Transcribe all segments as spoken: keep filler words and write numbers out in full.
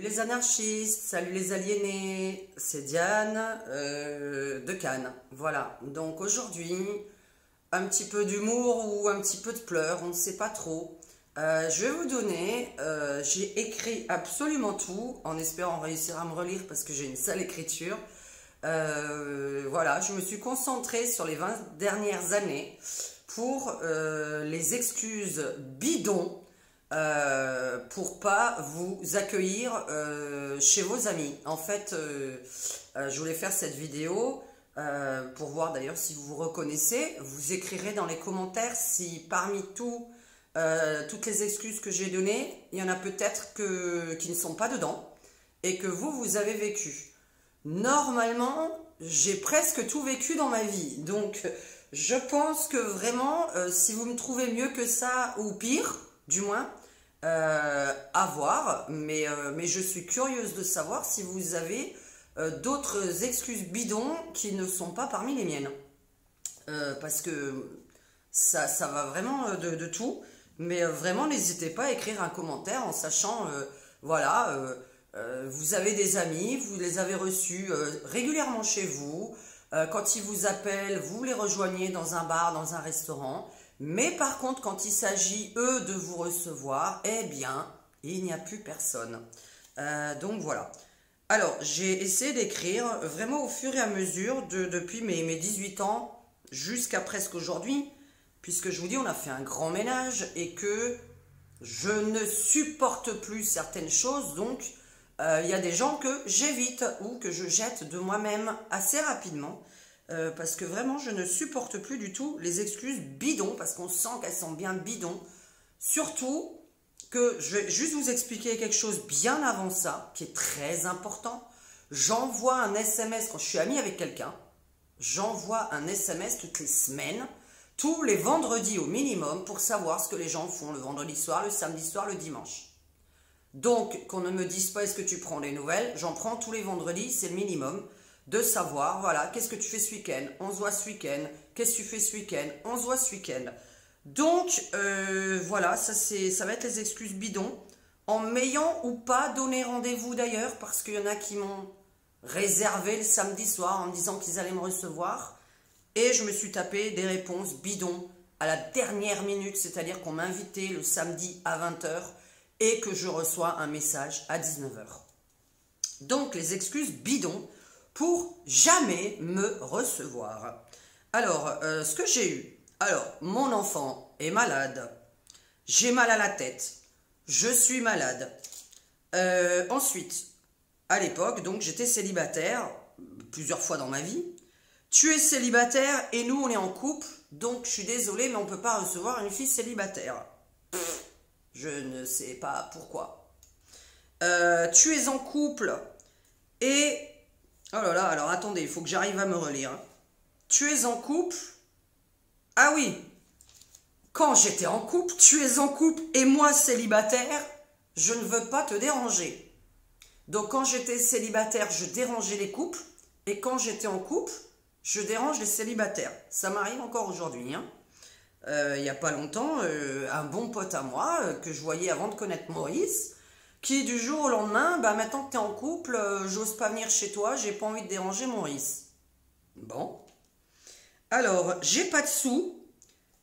Salut les anarchistes, salut les aliénés, c'est Diane euh, de Cannes, voilà. Donc aujourd'hui, un petit peu d'humour ou un petit peu de pleurs, on ne sait pas trop. Euh, je vais vous donner, euh, j'ai écrit absolument tout, en espérant réussir à me relire parce que j'ai une sale écriture. Euh, voilà, je me suis concentrée sur les vingt dernières années pour euh, les excuses bidons. Euh, pour pas vous accueillir euh, chez vos amis. En fait, euh, euh, je voulais faire cette vidéo euh, pour voir d'ailleurs si vous vous reconnaissez. Vous écrirez dans les commentaires si parmi tout, euh, toutes les excuses que j'ai données, il y en a peut-être que, qui ne sont pas dedans et que vous, vous avez vécu. Normalement, j'ai presque tout vécu dans ma vie. Donc, je pense que vraiment, euh, si vous me trouvez mieux que ça ou pire, du moins, Euh, à voir, mais, euh, mais je suis curieuse de savoir si vous avez euh, d'autres excuses bidons qui ne sont pas parmi les miennes, euh, parce que ça, ça va vraiment de, de tout, mais euh, vraiment n'hésitez pas à écrire un commentaire en sachant, euh, voilà, euh, euh, vous avez des amis, vous les avez reçus euh, régulièrement chez vous, euh, quand ils vous appellent, vous les rejoignez dans un bar, dans un restaurant. Mais par contre, quand il s'agit, eux, de vous recevoir, eh bien, il n'y a plus personne. Euh, donc, voilà. Alors, j'ai essayé d'écrire vraiment au fur et à mesure, de, depuis mes, mes dix-huit ans jusqu'à presque aujourd'hui, puisque je vous dis, on a fait un grand ménage et que je ne supporte plus certaines choses. Donc, euh, il y a des gens que j'évite ou que je jette de moi-même assez rapidement. Euh, parce que vraiment, je ne supporte plus du tout les excuses bidons, parce qu'on sent qu'elles sont bien bidons. Surtout que je vais juste vous expliquer quelque chose bien avant ça, qui est très important. J'envoie un S M S, quand je suis amie avec quelqu'un, j'envoie un S M S toutes les semaines, tous les vendredis au minimum, pour savoir ce que les gens font le vendredi soir, le samedi soir, le dimanche. Donc, qu'on ne me dise pas, est-ce que tu prends des nouvelles? J'en prends tous les vendredis, c'est le minimum. De savoir, voilà, qu'est-ce que tu fais ce week-end? On se voit ce week-end. Qu'est-ce que tu fais ce week-end? On se voit ce week-end. Donc, euh, voilà, ça, ça va être les excuses bidons. En m'ayant ou pas donné rendez-vous d'ailleurs, parce qu'il y en a qui m'ont réservé le samedi soir en me disant qu'ils allaient me recevoir. Et je me suis tapé des réponses bidons à la dernière minute, c'est-à-dire qu'on m'invitait le samedi à vingt heures et que je reçois un message à dix-neuf heures. Donc, les excuses bidons pour jamais me recevoir. Alors, euh, ce que j'ai eu. Alors, mon enfant est malade. J'ai mal à la tête. Je suis malade. Euh, ensuite, à l'époque, donc j'étais célibataire, plusieurs fois dans ma vie. Tu es célibataire et nous, on est en couple. Donc, je suis désolée, mais on ne peut pas recevoir une fille célibataire. Pff, je ne sais pas pourquoi. Euh, tu es en couple et... Oh là là, alors attendez, il faut que j'arrive à me relire. Tu es en couple? Ah oui. Quand j'étais en couple, tu es en couple et moi célibataire, je ne veux pas te déranger. Donc quand j'étais célibataire, je dérangeais les couples. Et quand j'étais en couple, je dérange les célibataires. Ça m'arrive encore aujourd'hui, hein. Euh, il n'y a pas longtemps, euh, un bon pote à moi, euh, que je voyais avant de connaître Maurice... qui du jour au lendemain, bah maintenant que tu es en couple, euh, j'ose pas venir chez toi, j'ai pas envie de déranger Maurice. Bon. Alors, j'ai pas de sous,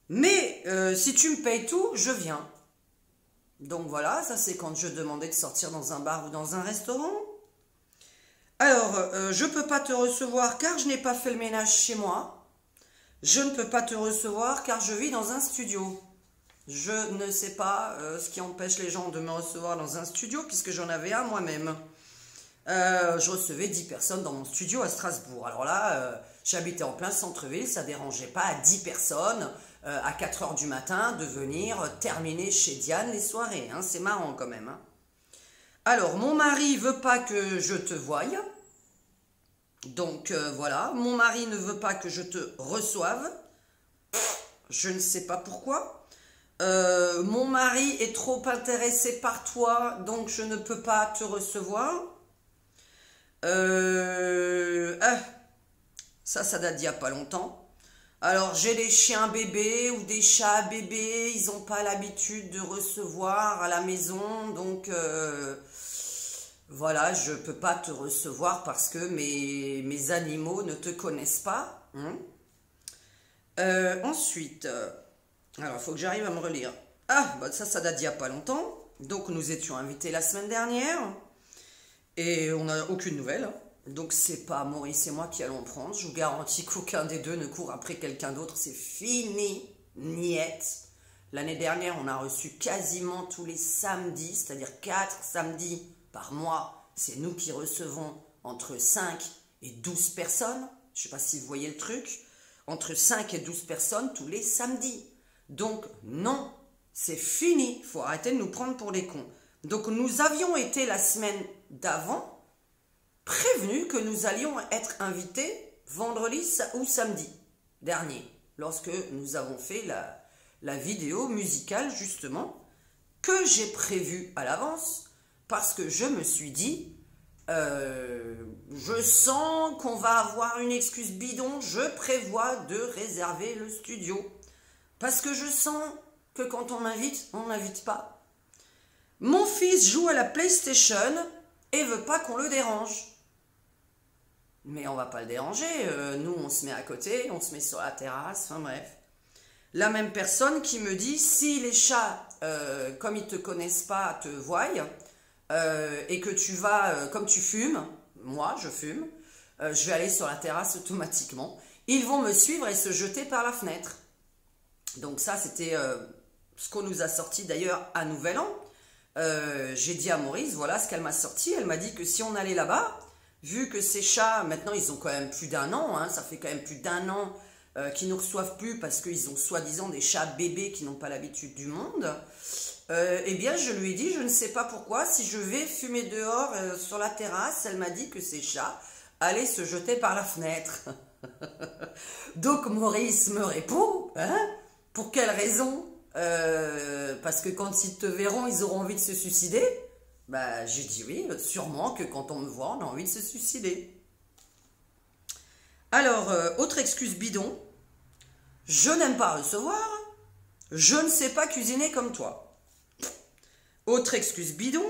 mais euh, si tu me payes tout, je viens. Donc voilà, ça c'est quand je demandais de sortir dans un bar ou dans un restaurant. Alors, euh, je peux pas te recevoir car je n'ai pas fait le ménage chez moi. Je ne peux pas te recevoir car je vis dans un studio. Je ne sais pas euh, ce qui empêche les gens de me recevoir dans un studio, puisque j'en avais un moi-même. Euh, je recevais dix personnes dans mon studio à Strasbourg. Alors là, euh, j'habitais en plein centre-ville, ça ne dérangeait pas à dix personnes, euh, à quatre heures du matin, de venir terminer chez Diane les soirées. Hein, c'est marrant quand même. Hein. Alors, mon mari ne veut pas que je te voie. Donc euh, voilà, mon mari ne veut pas que je te reçoive. Je ne sais pas pourquoi. Euh, mon mari est trop intéressé par toi, donc je ne peux pas te recevoir. Euh, euh, ça, ça date d'il n'y a pas longtemps. Alors, j'ai des chiens bébés ou des chats bébés, ils n'ont pas l'habitude de recevoir à la maison, donc euh, voilà, je ne peux pas te recevoir parce que mes, mes animaux ne te connaissent pas. Hein. Euh, ensuite, euh, alors il faut que j'arrive à me relire. Ah, bah ça, ça date d'il n'y a pas longtemps. Donc, nous étions invités la semaine dernière et on n'a aucune nouvelle. Donc, c'est pas Maurice et moi qui allons prendre. Je vous garantis qu'aucun des deux ne court après quelqu'un d'autre. C'est fini, niette. L'année dernière, on a reçu quasiment tous les samedis, c'est-à-dire quatre samedis par mois. C'est nous qui recevons entre cinq et douze personnes. Je ne sais pas si vous voyez le truc. Entre cinq et douze personnes tous les samedis. Donc, non, c'est fini. Il faut arrêter de nous prendre pour des cons. Donc, nous avions été la semaine d'avant prévenu que nous allions être invités vendredi ou samedi dernier, lorsque nous avons fait la, la vidéo musicale, justement, que j'ai prévue à l'avance, parce que je me suis dit, euh, je sens qu'on va avoir une excuse bidon, je prévois de réserver le studio, parce que je sens que quand on m'invite, on n'invite pas. Mon fils joue à la PlayStation et veut pas qu'on le dérange. Mais on va pas le déranger, euh, nous on se met à côté, on se met sur la terrasse, enfin bref. La même personne qui me dit, si les chats, euh, comme ils te connaissent pas, te voient, euh, et que tu vas, euh, comme tu fumes, moi je fume, euh, je vais aller sur la terrasse automatiquement, ils vont me suivre et se jeter par la fenêtre. Donc ça c'était euh, ce qu'on nous a sorti d'ailleurs à Nouvel An. Euh, J'ai dit à Maurice, voilà ce qu'elle m'a sorti, elle m'a dit que si on allait là-bas... Vu que ces chats, maintenant, ils ont quand même plus d'un an, hein, ça fait quand même plus d'un an euh, qu'ils ne nous reçoivent plus parce qu'ils ont soi-disant des chats bébés qui n'ont pas l'habitude du monde, euh, eh bien, je lui ai dit, je ne sais pas pourquoi, si je vais fumer dehors euh, sur la terrasse, elle m'a dit que ces chats allaient se jeter par la fenêtre. Donc, Maurice me répond, hein, pour quelle raison euh, parce que quand ils te verront, ils auront envie de se suicider. Bah, j'ai dit oui, sûrement que quand on me voit, on a envie de se suicider. Alors, euh, autre excuse bidon, je n'aime pas recevoir, je ne sais pas cuisiner comme toi. Autre excuse bidon,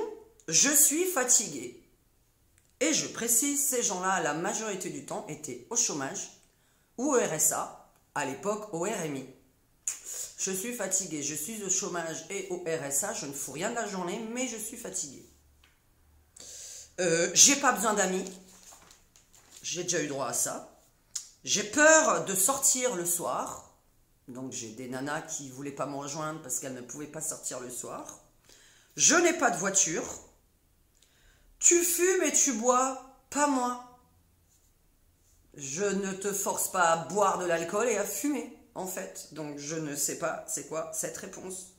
je suis fatiguée. Et je précise, ces gens-là, la majorité du temps, étaient au chômage ou au R S A, à l'époque au R M I. Je suis fatiguée, je suis au chômage et au R S A, je ne fous rien de la journée, mais je suis fatiguée. Euh, j'ai pas besoin d'amis, j'ai déjà eu droit à ça. J'ai peur de sortir le soir, donc j'ai des nanas qui ne voulaient pas me rejoindre parce qu'elles ne pouvaient pas sortir le soir. Je n'ai pas de voiture. Tu fumes et tu bois, pas moi. Je ne te force pas à boire de l'alcool et à fumer. En fait, donc je ne sais pas c'est quoi cette réponse.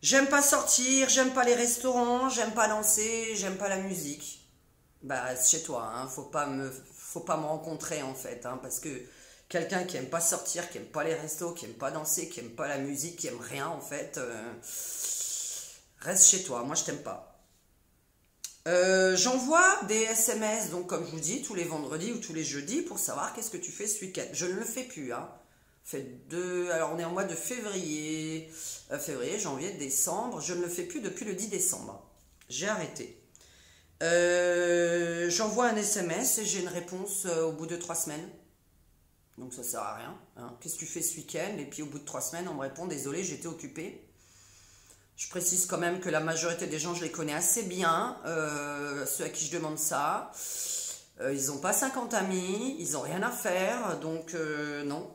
J'aime pas sortir, j'aime pas les restaurants, j'aime pas danser, j'aime pas la musique. Bah, reste chez toi, hein, faut pas me, faut pas me rencontrer en fait, hein, parce que quelqu'un qui aime pas sortir, qui aime pas les restos, qui aime pas danser, qui aime pas la musique, qui aime rien en fait, euh, reste chez toi, moi je t'aime pas. Euh, J'envoie des S M S, donc comme je vous dis, tous les vendredis ou tous les jeudis pour savoir qu'est-ce que tu fais ce week-end. Je ne le fais plus, hein. Fait deux, alors on est en mois de février, euh, février, janvier, décembre. Je ne le fais plus depuis le dix décembre. J'ai arrêté. Euh, J'envoie un S M S et j'ai une réponse euh, au bout de trois semaines. Donc ça sert à rien. Hein. Qu'est-ce que tu fais ce week-end? Et puis au bout de trois semaines, on me répond, désolé, j'étais occupée. Je précise quand même que la majorité des gens, je les connais assez bien. Euh, ceux à qui je demande ça, euh, ils n'ont pas cinquante amis, ils n'ont rien à faire. Donc euh, non.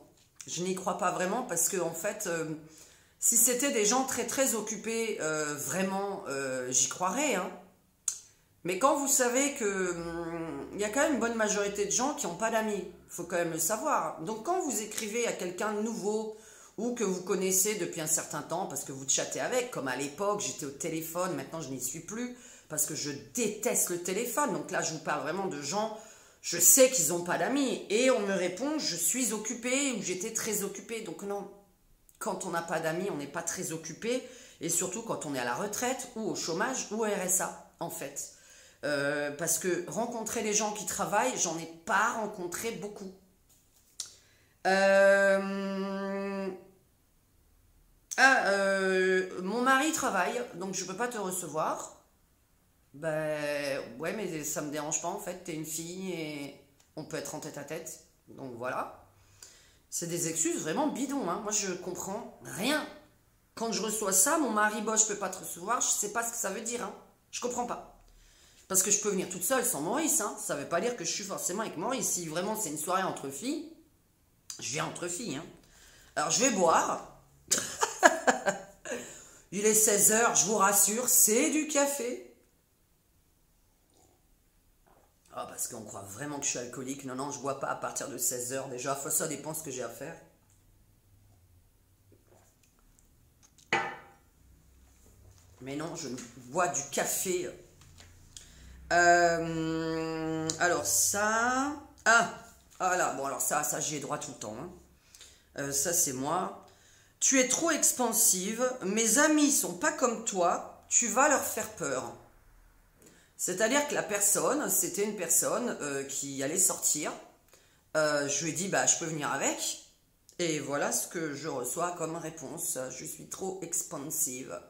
Je n'y crois pas vraiment parce que, en fait, euh, si c'était des gens très, très occupés, euh, vraiment, euh, j'y croirais. Hein. Mais quand vous savez qu'il hum, y a quand même une bonne majorité de gens qui n'ont pas d'amis, il faut quand même le savoir. Donc, quand vous écrivez à quelqu'un de nouveau ou que vous connaissez depuis un certain temps parce que vous chattez avec, comme à l'époque, j'étais au téléphone, maintenant, je n'y suis plus parce que je déteste le téléphone. Donc là, je vous parle vraiment de gens... Je sais qu'ils n'ont pas d'amis et on me répond, je suis occupée ou j'étais très occupée. Donc non, quand on n'a pas d'amis, on n'est pas très occupé et surtout quand on est à la retraite ou au chômage ou au R S A en fait. Euh, parce que rencontrer les gens qui travaillent, j'en ai pas rencontré beaucoup. Euh... Ah, euh, mon mari travaille, donc je ne peux pas te recevoir. Ben ouais, mais ça me dérange pas en fait, t'es une fille et on peut être en tête à tête, donc voilà. C'est des excuses vraiment bidons, hein. Moi je comprends rien. Quand je reçois ça, mon mari, bon, je peux pas te recevoir, je sais pas ce que ça veut dire, hein. Je comprends pas. Parce que je peux venir toute seule sans Maurice, hein. Ça veut pas dire que je suis forcément avec Maurice. Si vraiment c'est une soirée entre filles, je viens entre filles, hein. Alors je vais boire, il est seize heures, je vous rassure, c'est du café. Ah, parce qu'on croit vraiment que je suis alcoolique. Non, non, je bois pas à partir de seize heures déjà. Faut ça dépend ce que j'ai à faire. Mais non, je bois du café. Euh, alors ça... Ah, voilà. Bon, alors ça, ça j'y ai droit tout le temps. Hein. Euh, ça, c'est moi. Tu es trop expansive. Mes amis sont pas comme toi. Tu vas leur faire peur. C'est-à-dire que la personne, c'était une personne euh, qui allait sortir. Euh, je lui ai dit, bah, je peux venir avec. Et voilà ce que je reçois comme réponse. Je suis trop expansive.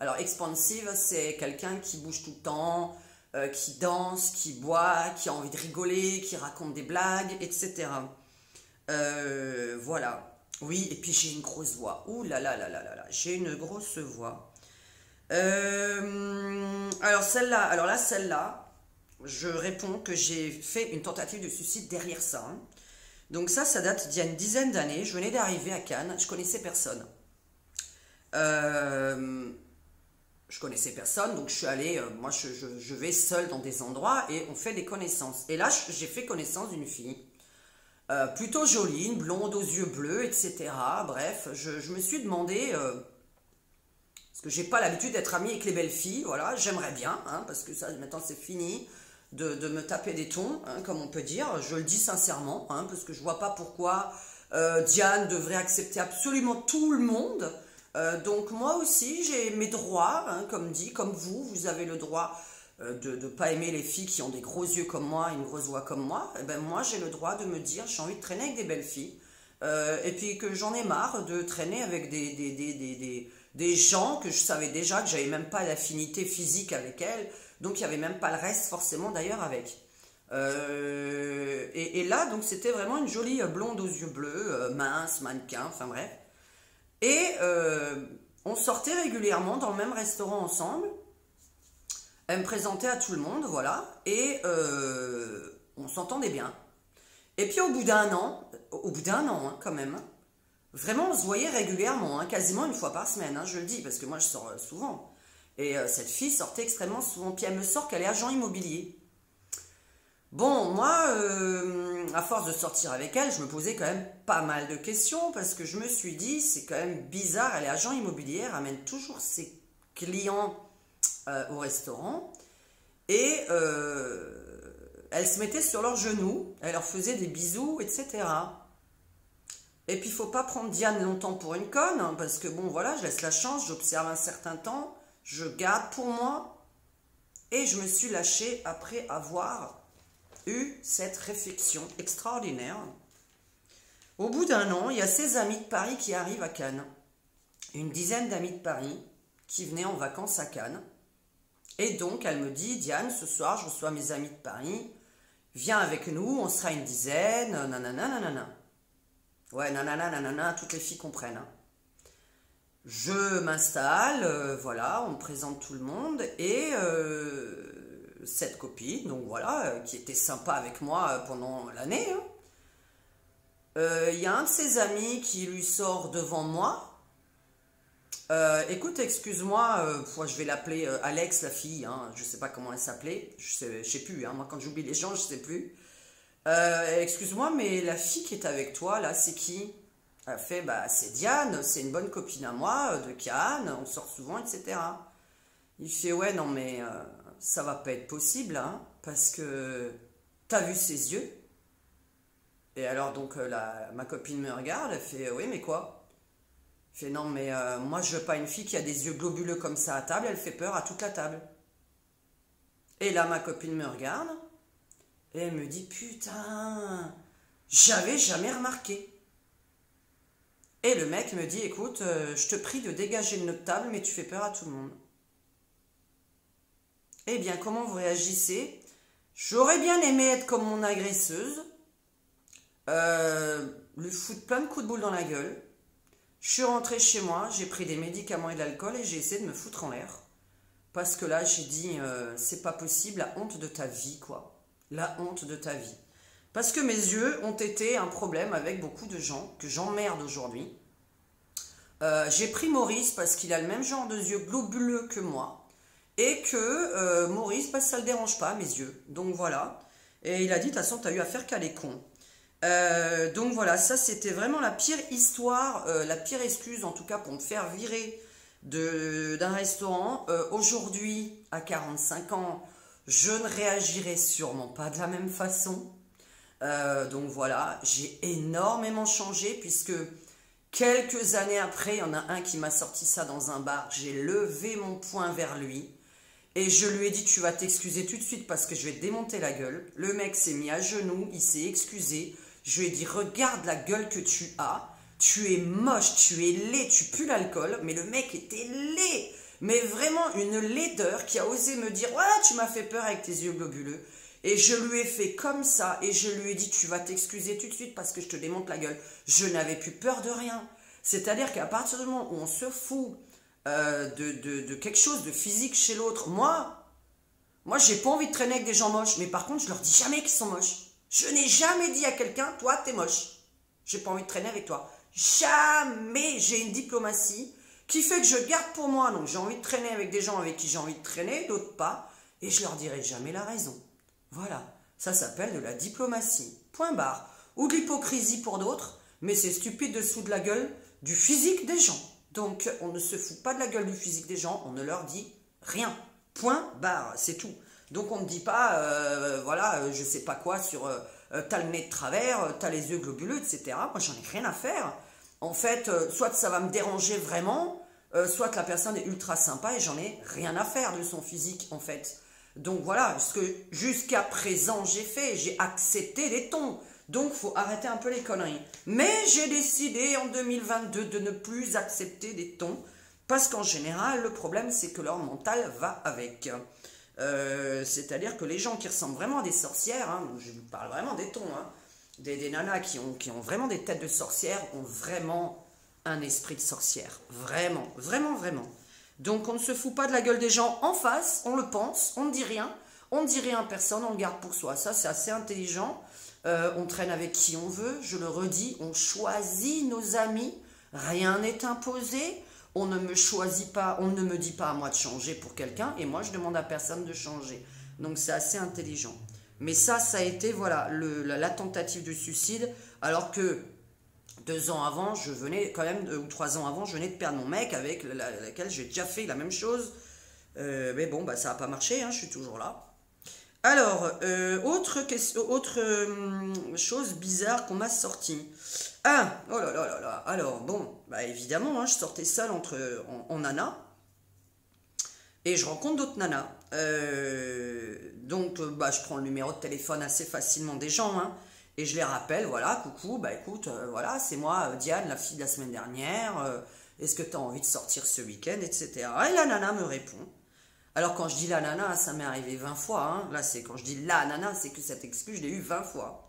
Alors, expansive, c'est quelqu'un qui bouge tout le temps, euh, qui danse, qui boit, qui a envie de rigoler, qui raconte des blagues, et cetera. Euh, voilà. Oui, et puis j'ai une grosse voix. Ouh là là là là là là. J'ai une grosse voix. Euh, alors celle-là, alors là celle-là, je réponds que j'ai fait une tentative de suicide derrière ça. Hein. Donc ça, ça date d'il y a une dizaine d'années. Je venais d'arriver à Cannes, je connaissais personne. Euh, je connaissais personne, donc je suis allée, euh, moi je, je, je vais seule dans des endroits et on fait des connaissances. Et là, j'ai fait connaissance d'une fille, euh, plutôt jolie, une blonde aux yeux bleus, et cetera. Bref, je, je me suis demandé... Euh, Parce que j'ai pas l'habitude d'être amie avec les belles filles, voilà, j'aimerais bien, hein, parce que ça, maintenant c'est fini de, de me taper des tons, hein, comme on peut dire, je le dis sincèrement, hein, parce que je vois pas pourquoi euh, Diane devrait accepter absolument tout le monde, euh, donc moi aussi j'ai mes droits, hein, comme dit, comme vous, vous avez le droit euh, de ne pas aimer les filles qui ont des gros yeux comme moi, une grosse voix comme moi, et ben moi j'ai le droit de me dire, j'ai envie de traîner avec des belles filles, euh, et puis que j'en ai marre de traîner avec des... des, des, des, des des gens que je savais déjà, que j'avais même pas d'affinité physique avec elles, donc il n'y avait même pas le reste forcément d'ailleurs avec. Euh, et, et là, donc c'était vraiment une jolie blonde aux yeux bleus, mince, mannequin, enfin bref. Et euh, on sortait régulièrement dans le même restaurant ensemble, elle me présentait à tout le monde, voilà, et euh, on s'entendait bien. Et puis au bout d'un an, au bout d'un an hein, quand même, vraiment, on se voyait régulièrement, hein, quasiment une fois par semaine, hein, je le dis, parce que moi je sors souvent. Et euh, cette fille sortait extrêmement souvent, puis elle me sort qu'elle est agent immobilier. Bon, moi, euh, à force de sortir avec elle, je me posais quand même pas mal de questions, parce que je me suis dit, c'est quand même bizarre, elle est agent immobilier, elle ramène toujours ses clients euh, au restaurant, et euh, elle se mettait sur leurs genoux, elle leur faisait des bisous, et cetera. Et puis, il ne faut pas prendre Diane longtemps pour une conne, hein, parce que, bon, voilà, je laisse la chance, j'observe un certain temps, je garde pour moi, et je me suis lâchée après avoir eu cette réflexion extraordinaire. Au bout d'un an, il y a ses amis de Paris qui arrivent à Cannes, une dizaine d'amis de Paris qui venaient en vacances à Cannes, et donc, elle me dit, Diane, ce soir, je reçois mes amis de Paris, viens avec nous, on sera une dizaine, nanana, nanana. Ouais, nanana, nanana, toutes les filles comprennent. Hein. Je m'installe, euh, voilà, on me présente tout le monde, et euh, cette copine, donc voilà, euh, qui était sympa avec moi euh, pendant l'année, il hein. euh, y a un de ses amis qui lui sort devant moi. Euh, écoute, excuse-moi, euh, je vais l'appeler euh, Alex, la fille, hein, je sais pas comment elle s'appelait, je sais, je sais plus, hein, moi quand j'oublie les gens, je sais plus. Euh, excuse-moi, mais la fille qui est avec toi, là, c'est qui? Elle fait, bah, c'est Diane, c'est une bonne copine à moi, de Cannes, on sort souvent, et cetera. Il fait, ouais, non, mais euh, ça va pas être possible, hein, parce que t'as vu ses yeux? Et alors, donc, la, ma copine me regarde, elle fait, oui, mais quoi? Elle fait, non, mais euh, moi, je veux pas une fille qui a des yeux globuleux comme ça à table, elle fait peur à toute la table. Et là, ma copine me regarde. Et elle me dit, putain, j'avais jamais remarqué. Et le mec me dit, écoute, euh, je te prie de dégager de notre table, mais tu fais peur à tout le monde. Eh bien, comment vous réagissez? J'aurais bien aimé être comme mon agresseuse, euh, lui foutre plein de coups de boule dans la gueule. Je suis rentrée chez moi, j'ai pris des médicaments et de l'alcool et j'ai essayé de me foutre en l'air. Parce que là, j'ai dit, euh, c'est pas possible, la honte de ta vie, quoi. La honte de ta vie. Parce que mes yeux ont été un problème avec beaucoup de gens, que j'emmerde aujourd'hui. Euh, j'ai pris Maurice parce qu'il a le même genre de yeux globuleux que moi. Et que euh, Maurice, parce que ça ne le dérange pas, mes yeux. Donc voilà. Et il a dit, de toute façon, t'as eu affaire qu'à les cons. Euh, donc voilà, ça c'était vraiment la pire histoire, euh, la pire excuse en tout cas pour me faire virer d'un restaurant. Euh, aujourd'hui, à quarante-cinq ans, je ne réagirai sûrement pas de la même façon. Euh, donc voilà, j'ai énormément changé puisque quelques années après, il y en a un qui m'a sorti ça dans un bar, j'ai levé mon poing vers lui et je lui ai dit tu vas t'excuser tout de suite parce que je vais te démonter la gueule. Le mec s'est mis à genoux, il s'est excusé, je lui ai dit regarde la gueule que tu as, tu es moche, tu es laid, tu pues l'alcool, mais le mec était laid, mais vraiment une laideur qui a osé me dire ouais tu m'as fait peur avec tes yeux globuleux. Et je lui ai fait comme ça, et je lui ai dit, tu vas t'excuser tout de suite parce que je te démonte la gueule. Je n'avais plus peur de rien. C'est-à-dire qu'à partir du moment où on se fout euh, de, de, de quelque chose de physique chez l'autre, moi, moi, j'ai pas envie de traîner avec des gens moches. Mais par contre, je leur dis jamais qu'ils sont moches. Je n'ai jamais dit à quelqu'un, toi, t'es moche. J'ai pas envie de traîner avec toi. Jamais. J'ai une diplomatie qui fait que je garde pour moi. Donc, j'ai envie de traîner avec des gens avec qui j'ai envie de traîner, d'autres pas. Et je leur dirai jamais la raison. Voilà, ça s'appelle de la diplomatie, point barre, ou de l'hypocrisie pour d'autres, mais c'est stupide de se foutre de la gueule du physique des gens. Donc, on ne se fout pas de la gueule du physique des gens, on ne leur dit rien, point barre, c'est tout. Donc, on ne dit pas, euh, voilà, euh, je sais pas quoi, sur euh, euh, t'as le nez de travers, euh, t'as les yeux globuleux, et cetera. Moi, j'en ai rien à faire. En fait, euh, soit ça va me déranger vraiment, euh, soit la personne est ultra sympa et j'en ai rien à faire de son physique, en fait. Donc voilà, ce que jusqu'à présent j'ai fait, j'ai accepté les tons. Donc faut arrêter un peu les conneries. Mais j'ai décidé en deux mille vingt-deux de ne plus accepter des tons. Parce qu'en général, le problème c'est que leur mental va avec. Euh, C'est-à-dire que les gens qui ressemblent vraiment à des sorcières, hein, je vous parle vraiment des tons, hein, des, des nanas qui ont, qui ont vraiment des têtes de sorcières, ont vraiment un esprit de sorcière. Vraiment, vraiment, vraiment. Donc, on ne se fout pas de la gueule des gens en face, on le pense, on ne dit rien, on ne dit rien à personne, on le garde pour soi. Ça, c'est assez intelligent. Euh, on traîne avec qui on veut, je le redis, on choisit nos amis, rien n'est imposé, on ne me choisit pas, on ne me dit pas à moi de changer pour quelqu'un, et moi, je demande à personne de changer. Donc, c'est assez intelligent. Mais ça, ça a été, voilà, le, la, la tentative de suicide, alors que... Deux ans avant, je venais quand même, ou trois ans avant, je venais de perdre mon mec avec la, laquelle j'ai déjà fait la même chose. Euh, mais bon, bah, ça n'a pas marché, hein, je suis toujours là. Alors, euh, autre, question, autre euh, chose bizarre qu'on m'a sortie. Ah, oh là là là là. Alors, bon, bah, évidemment, hein, je sortais seule entre, en, en nana. Et je rencontre d'autres nanas. Euh, donc, bah, je prends le numéro de téléphone assez facilement des gens, hein. Et je les rappelle, voilà, coucou, bah écoute, euh, voilà, c'est moi, euh, Diane, la fille de la semaine dernière, euh, est-ce que tu as envie de sortir ce week-end, et cetera. Et la nana me répond. Alors quand je dis la nana, ça m'est arrivé vingt fois, hein. Là, c'est quand je dis la nana, c'est que cette excuse, je l'ai eu vingt fois.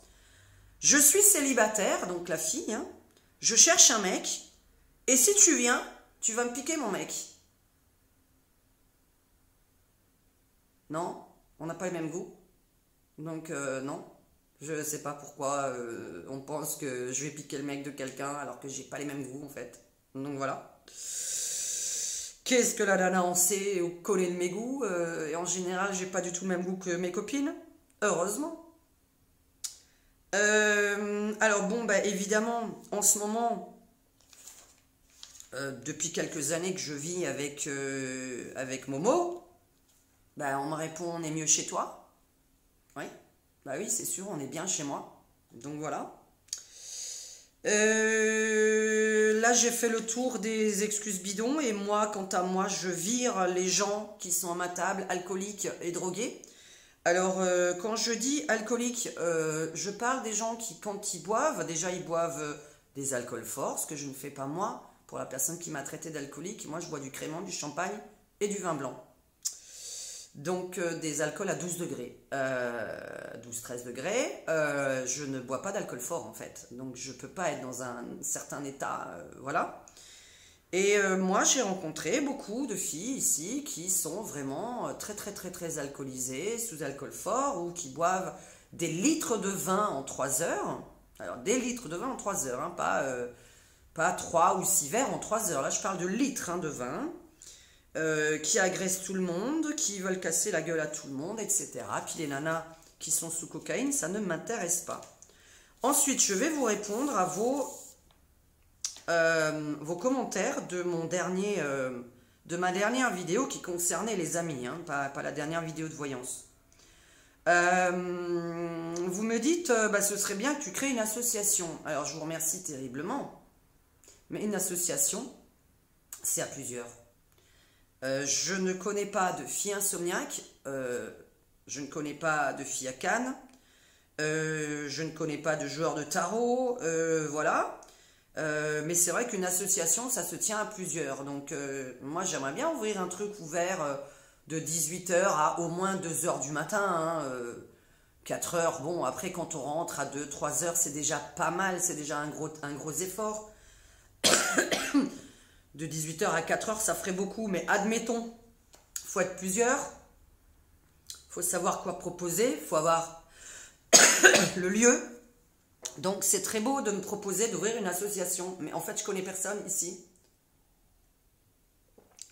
Je suis célibataire, donc la fille, hein. Je cherche un mec, et si tu viens, tu vas me piquer mon mec. Non, on n'a pas le même goût, donc euh, non. Je sais pas pourquoi euh, on pense que je vais piquer le mec de quelqu'un alors que j'ai pas les mêmes goûts en fait. Donc voilà. Qu'est-ce que la nana en sait ou connaît de mes goûts euh, et en général, j'ai pas du tout le même goût que mes copines. Heureusement. Euh, alors bon, bah évidemment, en ce moment, euh, depuis quelques années que je vis avec, euh, avec Momo, bah on me répond « on est mieux chez toi ». Oui. Bah oui, c'est sûr, on est bien chez moi. Donc voilà. Euh, là, j'ai fait le tour des excuses bidons. Et moi, quant à moi, je vire les gens qui sont à ma table, alcooliques et drogués. Alors, euh, quand je dis alcooliques, euh, je parle des gens qui, quand ils boivent, déjà, ils boivent des alcools forts, ce que je ne fais pas moi. Pour la personne qui m'a traité d'alcoolique, moi, je bois du crément, du champagne et du vin blanc. Donc euh, des alcools à douze degrés, euh, douze treize degrés, euh, je ne bois pas d'alcool fort en fait, donc je ne peux pas être dans un certain état, euh, voilà. Et euh, moi j'ai rencontré beaucoup de filles ici qui sont vraiment très très très très alcoolisées, sous alcool fort, ou qui boivent des litres de vin en trois heures, alors des litres de vin en trois heures, hein, pas, euh, pas trois ou six verres en trois heures, là je parle de litres hein, de vin. Euh, qui agressent tout le monde, qui veulent casser la gueule à tout le monde, et cetera. Puis les nanas qui sont sous cocaïne, ça ne m'intéresse pas. Ensuite, je vais vous répondre à vos, euh, vos commentaires de, mon dernier, euh, de ma dernière vidéo qui concernait les amis, hein, pas, pas la dernière vidéo de voyance. Euh, vous me dites, euh, bah, ce serait bien que tu crées une association. Alors, je vous remercie terriblement, mais une association, c'est à plusieurs. Euh, je ne connais pas de filles insomniaques, euh, je ne connais pas de filles à Cannes, euh, je ne connais pas de joueurs de tarot, euh, voilà. Euh, mais c'est vrai qu'une association, ça se tient à plusieurs. Donc euh, moi, j'aimerais bien ouvrir un truc ouvert euh, de dix-huit heures à au moins deux heures du matin, hein, euh, quatre heures. Bon, après, quand on rentre à deux trois heures, c'est déjà pas mal, c'est déjà un gros, un gros effort. De dix-huit heures à quatre heures, ça ferait beaucoup, mais admettons, il faut être plusieurs, il faut savoir quoi proposer, il faut avoir le lieu. Donc c'est très beau de me proposer d'ouvrir une association, mais en fait je connais personne ici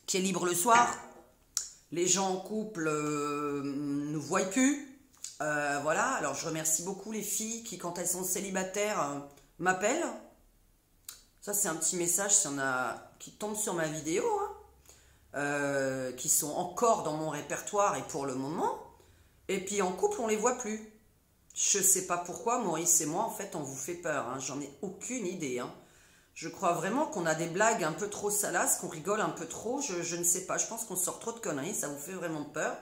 qui est libre le soir. Les gens en couple euh, ne nous voient plus, euh, voilà. Alors je remercie beaucoup les filles qui, quand elles sont célibataires, euh, m'appellent. Ça, c'est un petit message si on a, qui tombe sur ma vidéo, hein, euh, qui sont encore dans mon répertoire et pour le moment. Et puis en couple, on ne les voit plus. Je ne sais pas pourquoi, Maurice et moi, en fait, on vous fait peur. Hein, j'en ai aucune idée. Hein. Je crois vraiment qu'on a des blagues un peu trop salaces, qu'on rigole un peu trop. Je, je ne sais pas. Je pense qu'on sort trop de conneries. Ça vous fait vraiment peur.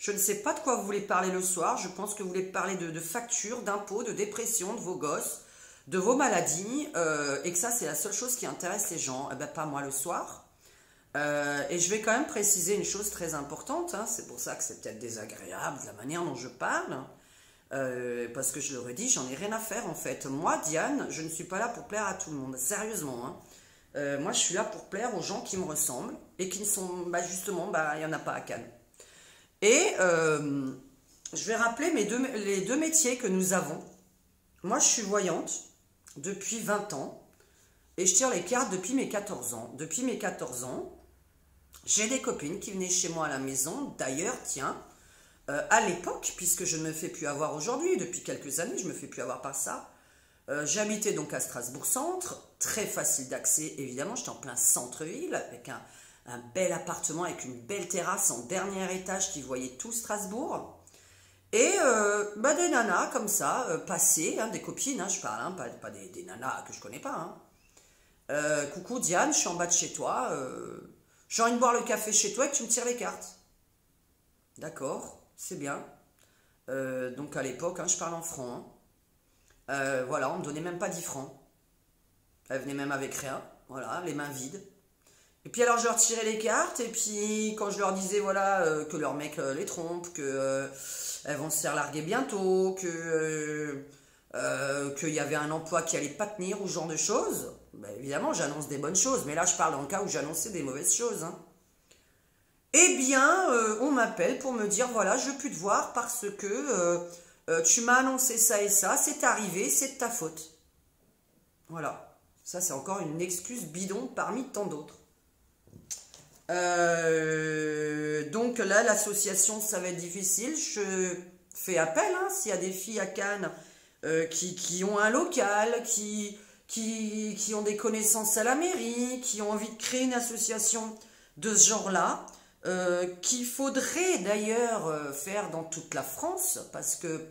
Je ne sais pas de quoi vous voulez parler le soir. Je pense que vous voulez parler de, de factures, d'impôts, de dépression, de vos gosses, de vos maladies, euh, et que ça, c'est la seule chose qui intéresse les gens, eh ben, pas moi le soir. Euh, et je vais quand même préciser une chose très importante, hein, c'est pour ça que c'est peut-être désagréable, la manière dont je parle, euh, parce que je le redis, j'en ai rien à faire, en fait. Moi, Diane, je ne suis pas là pour plaire à tout le monde, sérieusement. Hein. Euh, moi, je suis là pour plaire aux gens qui me ressemblent, et qui ne sont, bah, justement, bah, il n'y en a pas à Cannes. Et euh, je vais rappeler mes deux, les deux métiers que nous avons. Moi, je suis voyante depuis vingt ans, et je tire les cartes depuis mes quatorze ans. Depuis mes quatorze ans, j'ai des copines qui venaient chez moi à la maison. D'ailleurs, tiens, euh, à l'époque, puisque je ne me fais plus avoir aujourd'hui, depuis quelques années, je ne me fais plus avoir par ça, euh, j'habitais donc à Strasbourg-Centre, très facile d'accès, évidemment, j'étais en plein centre-ville, avec un, un bel appartement, avec une belle terrasse en dernier étage qui voyait tout Strasbourg. Et euh, bah des nanas comme ça, euh, passées, hein, des copines, hein, je parle, hein, pas, pas des, des nanas que je connais pas. Hein. Euh, coucou Diane, je suis en bas de chez toi, euh, j'ai envie de boire le café chez toi et que tu me tires les cartes. D'accord, c'est bien. Euh, donc à l'époque, hein, je parle en francs. Hein. Euh, voilà, on ne me donnait même pas dix francs. Elle venait même avec rien, voilà, les mains vides. Et puis alors je leur tirais les cartes, et puis quand je leur disais voilà euh, que leur mec euh, les trompe, que euh, elles vont se faire larguer bientôt, que euh, euh, qu'il y avait un emploi qui allait pas tenir ou ce genre de choses, ben, évidemment j'annonce des bonnes choses, mais là je parle dans le cas où j'annonçais des mauvaises choses. Hein. Eh bien euh, on m'appelle pour me dire voilà je veux plus te voir parce que euh, euh, tu m'as annoncé ça et ça, c'est arrivé, c'est de ta faute. Voilà, ça c'est encore une excuse bidon parmi tant d'autres. Euh, donc là l'association ça va être difficile, je fais appel hein, s'il y a des filles à Cannes euh, qui, qui ont un local, qui, qui, qui ont des connaissances à la mairie, qui ont envie de créer une association de ce genre là, euh, qu'il faudrait d'ailleurs faire dans toute la France parce que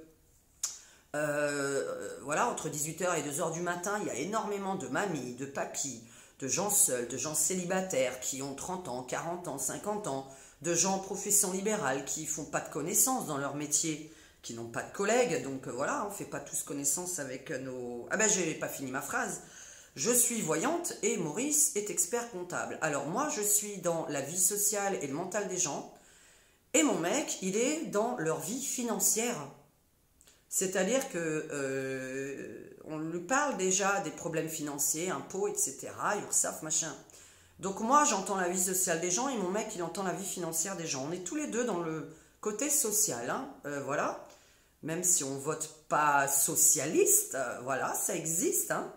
euh, voilà entre dix-huit heures et deux heures du matin il y a énormément de mamies, de papis, de gens seuls, de gens célibataires qui ont trente ans, quarante ans, cinquante ans, de gens en profession libérale qui font pas de connaissances dans leur métier, qui n'ont pas de collègues, donc voilà, on ne fait pas tous connaissance avec nos... Ah ben, je n'ai pas fini ma phrase. Je suis voyante et Maurice est expert comptable. Alors moi, je suis dans la vie sociale et le mental des gens, Et mon mec, il est dans leur vie financière. C'est-à-dire que euh, on lui parle déjà des problèmes financiers, impôts, et cetera, URSSAF, machin. Donc moi, j'entends la vie sociale des gens et mon mec, il entend la vie financière des gens. On est tous les deux dans le côté social, hein, euh, voilà. Même si on ne vote pas socialiste, euh, voilà, ça existe, hein.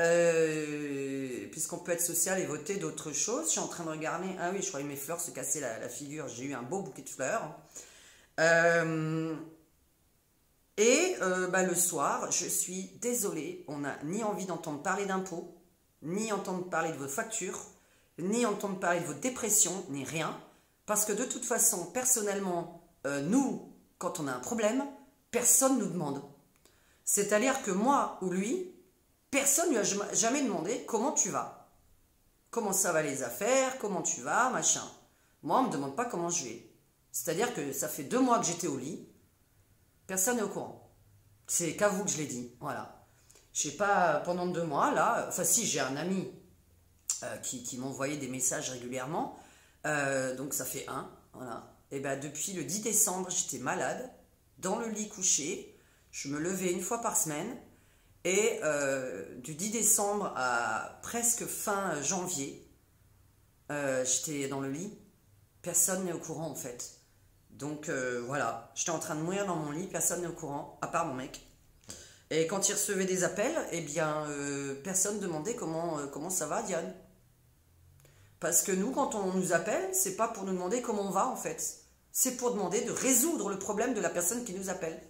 Euh, puisqu'on peut être social et voter d'autres choses. Je suis en train de regarder, ah oui, je croyais mes fleurs se cassaient la, la figure, j'ai eu un beau bouquet de fleurs. Euh, et euh, bah, le soir, je suis désolée, on n'a ni envie d'entendre parler d'impôts, ni entendre parler de vos factures, ni entendre parler de vos dépressions, ni rien, parce que de toute façon, personnellement, euh, nous, quand on a un problème, personne ne nous demande. C'est-à-dire que moi ou lui, personne ne lui a jamais demandé comment tu vas, comment ça va les affaires, comment tu vas, machin. Moi, on ne me demande pas comment je vais. C'est-à-dire que ça fait deux mois que j'étais au lit, personne n'est au courant. C'est qu'à vous que je l'ai dit, voilà. Je sais pas, pendant deux mois, là, enfin si, j'ai un ami euh, qui, qui m'envoyait des messages régulièrement, euh, donc ça fait un, voilà. Et bien depuis le dix décembre, j'étais malade, dans le lit couché, je me levais une fois par semaine. Et euh, du dix décembre à presque fin janvier, euh, j'étais dans le lit. Personne n'est au courant en fait. Donc euh, voilà, j'étais en train de mourir dans mon lit, personne n'est au courant, à part mon mec. Et quand il recevait des appels, eh bien, euh, personne ne demandait comment, euh, comment ça va, Diane. Parce que nous, quand on nous appelle, c'est pas pour nous demander comment on va en fait. C'est pour demander de résoudre le problème de la personne qui nous appelle.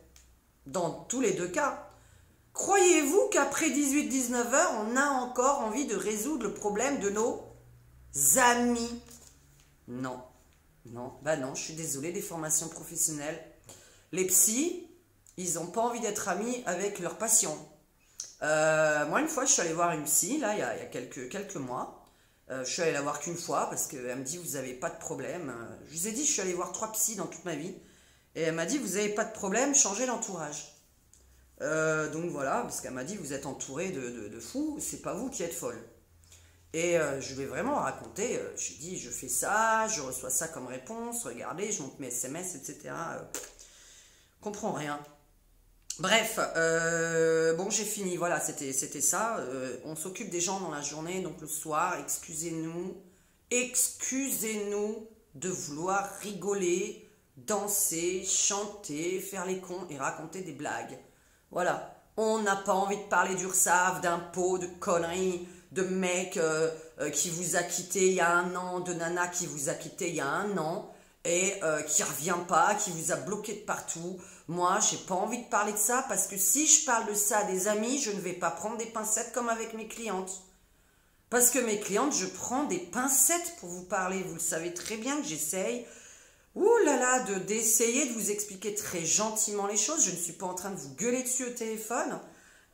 Dans tous les deux cas. Croyez-vous qu'après dix-huit dix-neuf heures, on a encore envie de résoudre le problème de nos amis? Non, non, bah non, je suis désolée, des formations professionnelles. Les psys, ils n'ont pas envie d'être amis avec leurs patients. Euh, moi, une fois, je suis allée voir une psy, là, il y a, il y a quelques, quelques mois. Euh, je suis allée la voir qu'une fois parce qu'elle me dit, vous n'avez pas de problème. Je vous ai dit, je suis allée voir trois psys dans toute ma vie. Et elle m'a dit, vous n'avez pas de problème, changez d'entourage. Euh, donc voilà, parce qu'elle m'a dit vous êtes entouré de, de, de fous, c'est pas vous qui êtes folle. Et euh, je lui ai vraiment raconté, euh, je lui ai dit je fais ça, je reçois ça comme réponse, regardez, je monte mes S M S, et cetera. Euh, comprends rien. Bref, euh, bon j'ai fini, voilà, c'était ça. Euh, on s'occupe des gens dans la journée, donc le soir, excusez-nous, excusez-nous de vouloir rigoler, danser, chanter, faire les cons et raconter des blagues. Voilà, on n'a pas envie de parler d'URSSAF, d'impôts, de conneries, de mecs euh, euh, qui vous a quitté il y a un an, de nana qui vous a quitté il y a un an et euh, qui revient pas, qui vous a bloqué de partout. Moi, j'ai pas envie de parler de ça parce que si je parle de ça à des amis, je ne vais pas prendre des pincettes comme avec mes clientes. Parce que mes clientes, je prends des pincettes pour vous parler. Vous le savez très bien que j'essaye. Ouh là là, de, d'essayer de vous expliquer très gentiment les choses. Je ne suis pas en train de vous gueuler dessus au téléphone.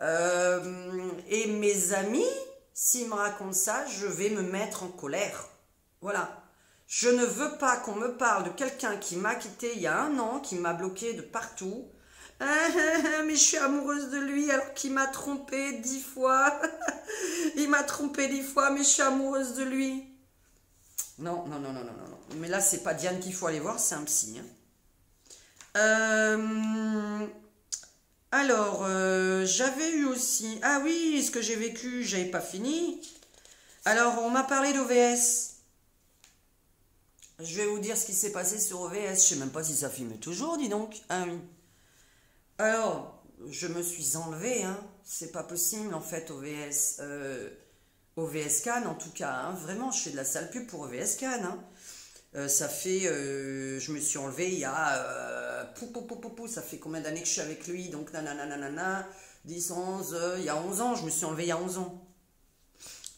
Euh, et mes amis, s'ils me racontent ça, je vais me mettre en colère. Voilà. Je ne veux pas qu'on me parle de quelqu'un qui m'a quitté il y a un an, qui m'a bloqué de partout. Mais je suis amoureuse de lui alors qu'il m'a trompée dix fois. Il m'a trompée dix fois, mais je suis amoureuse de lui. Non, non, non, non, non, non. Mais là, c'est pas Diane qu'il faut aller voir, c'est un psy. Hein. Euh, alors, euh, j'avais eu aussi... Ah oui, ce que j'ai vécu, j'avais pas fini. Alors, on m'a parlé d'O V S. Je vais vous dire ce qui s'est passé sur O V S. Je sais même pas si ça filme toujours, dis donc. Ah oui. Alors, je me suis enlevée. Hein. C'est pas possible, en fait, O V S... Euh, O V S Cannes, en tout cas, hein, vraiment, je fais de la sale pub pour O V S Cannes. Hein. Euh, ça fait, euh, je me suis enlevée il y a, euh, pou, pou, pou, pou, pou, ça fait combien d'années que je suis avec lui, donc nanana, nanana, dix, onze, euh, il y a onze ans, je me suis enlevée il y a onze ans.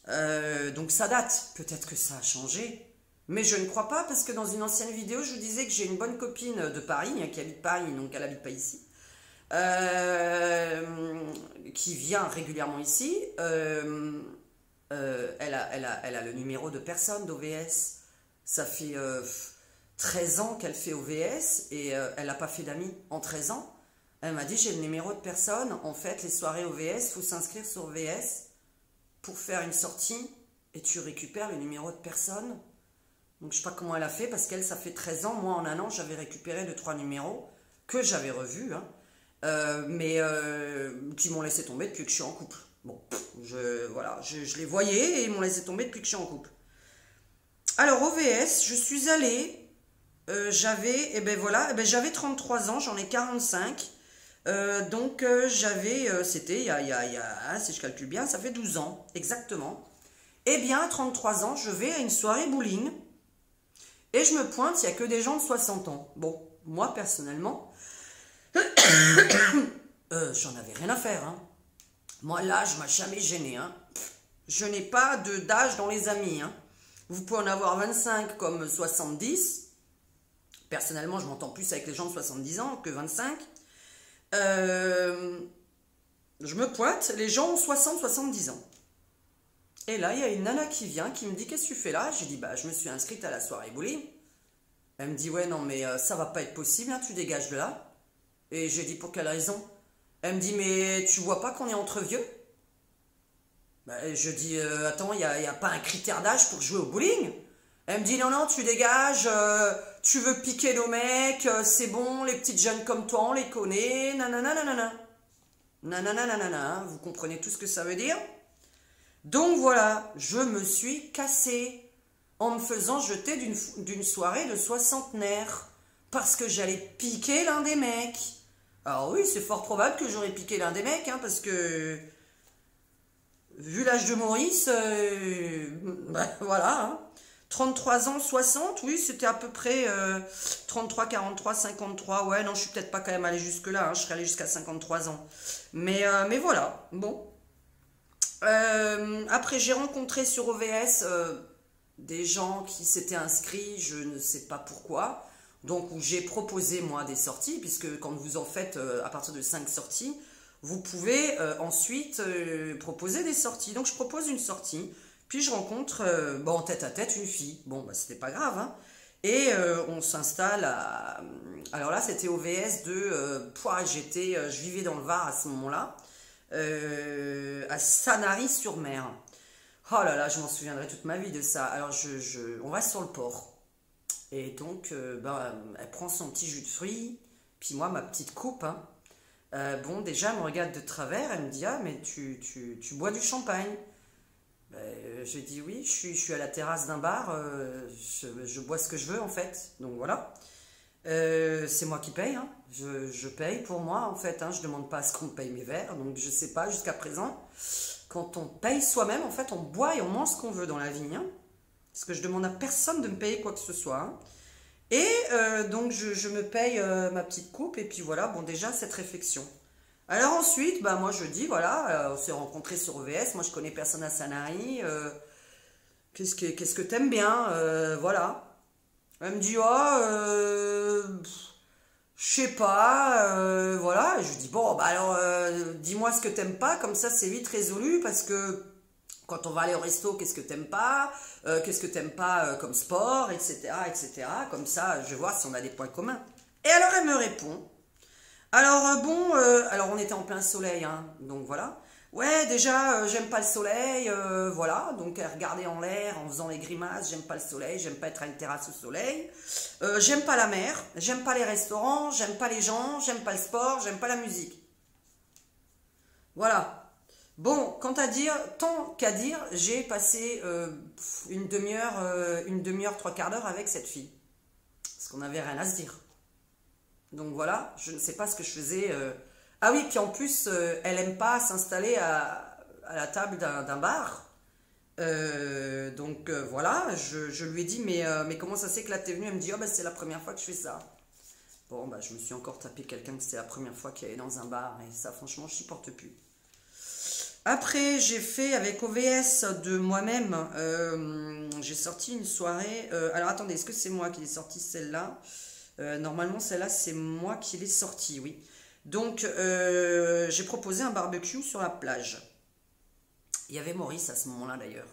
Euh, donc ça date, peut-être que ça a changé, mais je ne crois pas, parce que dans une ancienne vidéo, je vous disais que j'ai une bonne copine de Paris, hein, qui habite Paris, donc elle n'habite pas ici. Euh, qui vient régulièrement ici, euh, Euh, elle, a, elle, a, elle a le numéro de personne d'O V S. Ça fait euh, treize ans qu'elle fait O V S et euh, elle n'a pas fait d'amis en treize ans. Elle m'a dit j'ai le numéro de personne. En fait, les soirées O V S, il faut s'inscrire sur O V S pour faire une sortie et tu récupères le numéro de personne Donc, je ne sais pas comment elle a fait, parce qu'elle, ça fait treize ans. Moi, en un an, j'avais récupéré deux, trois numéros que j'avais revus, hein, euh, mais euh, qui m'ont laissé tomber depuis que je suis en couple. Bon, je, voilà, je, je les voyais et ils m'ont laissé tomber depuis que je suis en couple. Alors, O V S, je suis allée, euh, j'avais, et eh ben voilà, eh ben, j'avais trente-trois ans, j'en ai quarante-cinq. Euh, donc, euh, j'avais, euh, c'était, il y a, y a, y a hein, si je calcule bien, ça fait douze ans, exactement. Eh bien, à trente-trois ans, je vais à une soirée bowling. Et je me pointe, il n'y a que des gens de soixante ans. Bon, moi, personnellement, euh, j'en avais rien à faire. Hein. Moi, l'âge ne m'a jamais gêné. Hein. Je n'ai pas d'âge dans les amis. Hein. Vous pouvez en avoir vingt-cinq comme soixante-dix. Personnellement, je m'entends plus avec les gens de soixante-dix ans que vingt-cinq. Euh, je me pointe, les gens ont soixante, soixante-dix ans. Et là, il y a une nana qui vient, qui me dit « Qu'est-ce que tu fais là ?» J'ai dit « Bah, je me suis inscrite à la soirée bowling. » Elle me dit « Ouais, non, mais euh, ça va pas être possible, hein, tu dégages de là. » Et j'ai dit « Pour quelle raison ?» Elle me dit « Mais tu vois pas qu'on est entre vieux ?» Bah, je dis euh, « Attends, il n'y a, y a pas un critère d'âge pour jouer au bowling ?» Elle me dit « Non, non, tu dégages, euh, tu veux piquer nos mecs, euh, c'est bon, les petites jeunes comme toi, on les connaît, nanana, nanana. » Nanana, nanana, vous comprenez tout ce que ça veut dire ? Donc voilà, je me suis cassée en me faisant jeter d'une soirée de soixantenaire parce que j'allais piquer l'un des mecs. Alors oui, c'est fort probable que j'aurais piqué l'un des mecs, hein, parce que vu l'âge de Maurice, euh, bah, voilà, hein. trente-trois ans, soixante, oui, c'était à peu près euh, trente-trois, quarante-trois, cinquante-trois, ouais, non, je suis peut-être pas quand même allée jusque-là, hein, je serais allée jusqu'à cinquante-trois ans. Mais, euh, mais voilà, bon. Euh, après, j'ai rencontré sur O V S euh, des gens qui s'étaient inscrits, je ne sais pas pourquoi, donc où j'ai proposé moi des sorties, puisque quand vous en faites euh, à partir de cinq sorties, vous pouvez euh, ensuite euh, proposer des sorties. Donc je propose une sortie, puis je rencontre euh, bon, en tête à tête une fille, bon bah c'était pas grave, hein. Et euh, on s'installe à... Alors là c'était O V S de... Euh, pouah, j'étais, euh, je vivais dans le Var à ce moment-là. Euh, à Sanary-sur-Mer. Oh là là, je m'en souviendrai toute ma vie de ça. Alors, je, je, on va sur le port. Et donc, euh, ben, elle prend son petit jus de fruits, puis moi, ma petite coupe. Hein. Euh, bon, déjà, elle me regarde de travers, elle me dit « Ah, mais tu, tu, tu bois du champagne ?» Ben, j'ai dit « Oui, je suis, je suis à la terrasse d'un bar, euh, je, je bois ce que je veux, en fait. » Donc, voilà. Euh, c'est moi qui paye, hein. je, je paye pour moi en fait, hein. Je ne demande pas à ce qu'on paye mes verres, donc je ne sais pas jusqu'à présent, quand on paye soi-même, en fait on boit et on mange ce qu'on veut dans la vie, hein. Parce que je demande à personne de me payer quoi que ce soit, hein. Et euh, donc je, je me paye euh, ma petite coupe, et puis voilà, bon déjà cette réflexion. Alors ensuite, bah, moi je dis, voilà, euh, on s'est rencontrés sur O V S, moi je connais personne à Sanary, euh, qu'est-ce que, qu'est-ce que t'aimes bien, euh, voilà. Elle me dit, ah, oh, euh, je sais pas, euh, voilà. Et je lui dis, bon, bah alors, euh, dis-moi ce que t'aimes pas, comme ça c'est vite résolu, parce que quand on va aller au resto, qu'est-ce que t'aimes pas, euh, qu'est-ce que t'aimes pas euh, comme sport, et cetera, et cetera. Comme ça, je vais voir si on a des points communs. Et alors, elle me répond, alors, euh, bon, euh, alors on était en plein soleil, hein, donc voilà. Ouais, déjà, euh, j'aime pas le soleil, euh, voilà, donc à regarder en l'air, en faisant les grimaces, j'aime pas le soleil, j'aime pas être à une terrasse au soleil, euh, j'aime pas la mer, j'aime pas les restaurants, j'aime pas les gens, j'aime pas le sport, j'aime pas la musique. Voilà. Bon, quant à dire, tant qu'à dire, j'ai passé euh, une demi-heure, euh, une demi-heure, trois quarts d'heure avec cette fille, parce qu'on n'avait rien à se dire. Donc voilà, je ne sais pas ce que je faisais... Euh, Ah oui, puis en plus, euh, elle n'aime pas s'installer à, à la table d'un bar. Euh, donc euh, voilà, je, je lui ai dit, mais, euh, mais comment ça c'est que là t'es venue? Elle me dit, oh, ben, c'est la première fois que je fais ça. Bon, ben, je me suis encore tapé quelqu'un que c'était la première fois qu'il allait dans un bar. Et ça, franchement, je supporte plus. Après, j'ai fait avec O V S de moi-même, euh, j'ai sorti une soirée. Euh, alors attendez, est-ce que c'est moi qui l'ai sortie celle-là? euh, Normalement, celle-là, c'est moi qui l'ai sortie, oui. Donc, euh, j'ai proposé un barbecue sur la plage. Il y avait Maurice à ce moment-là, d'ailleurs.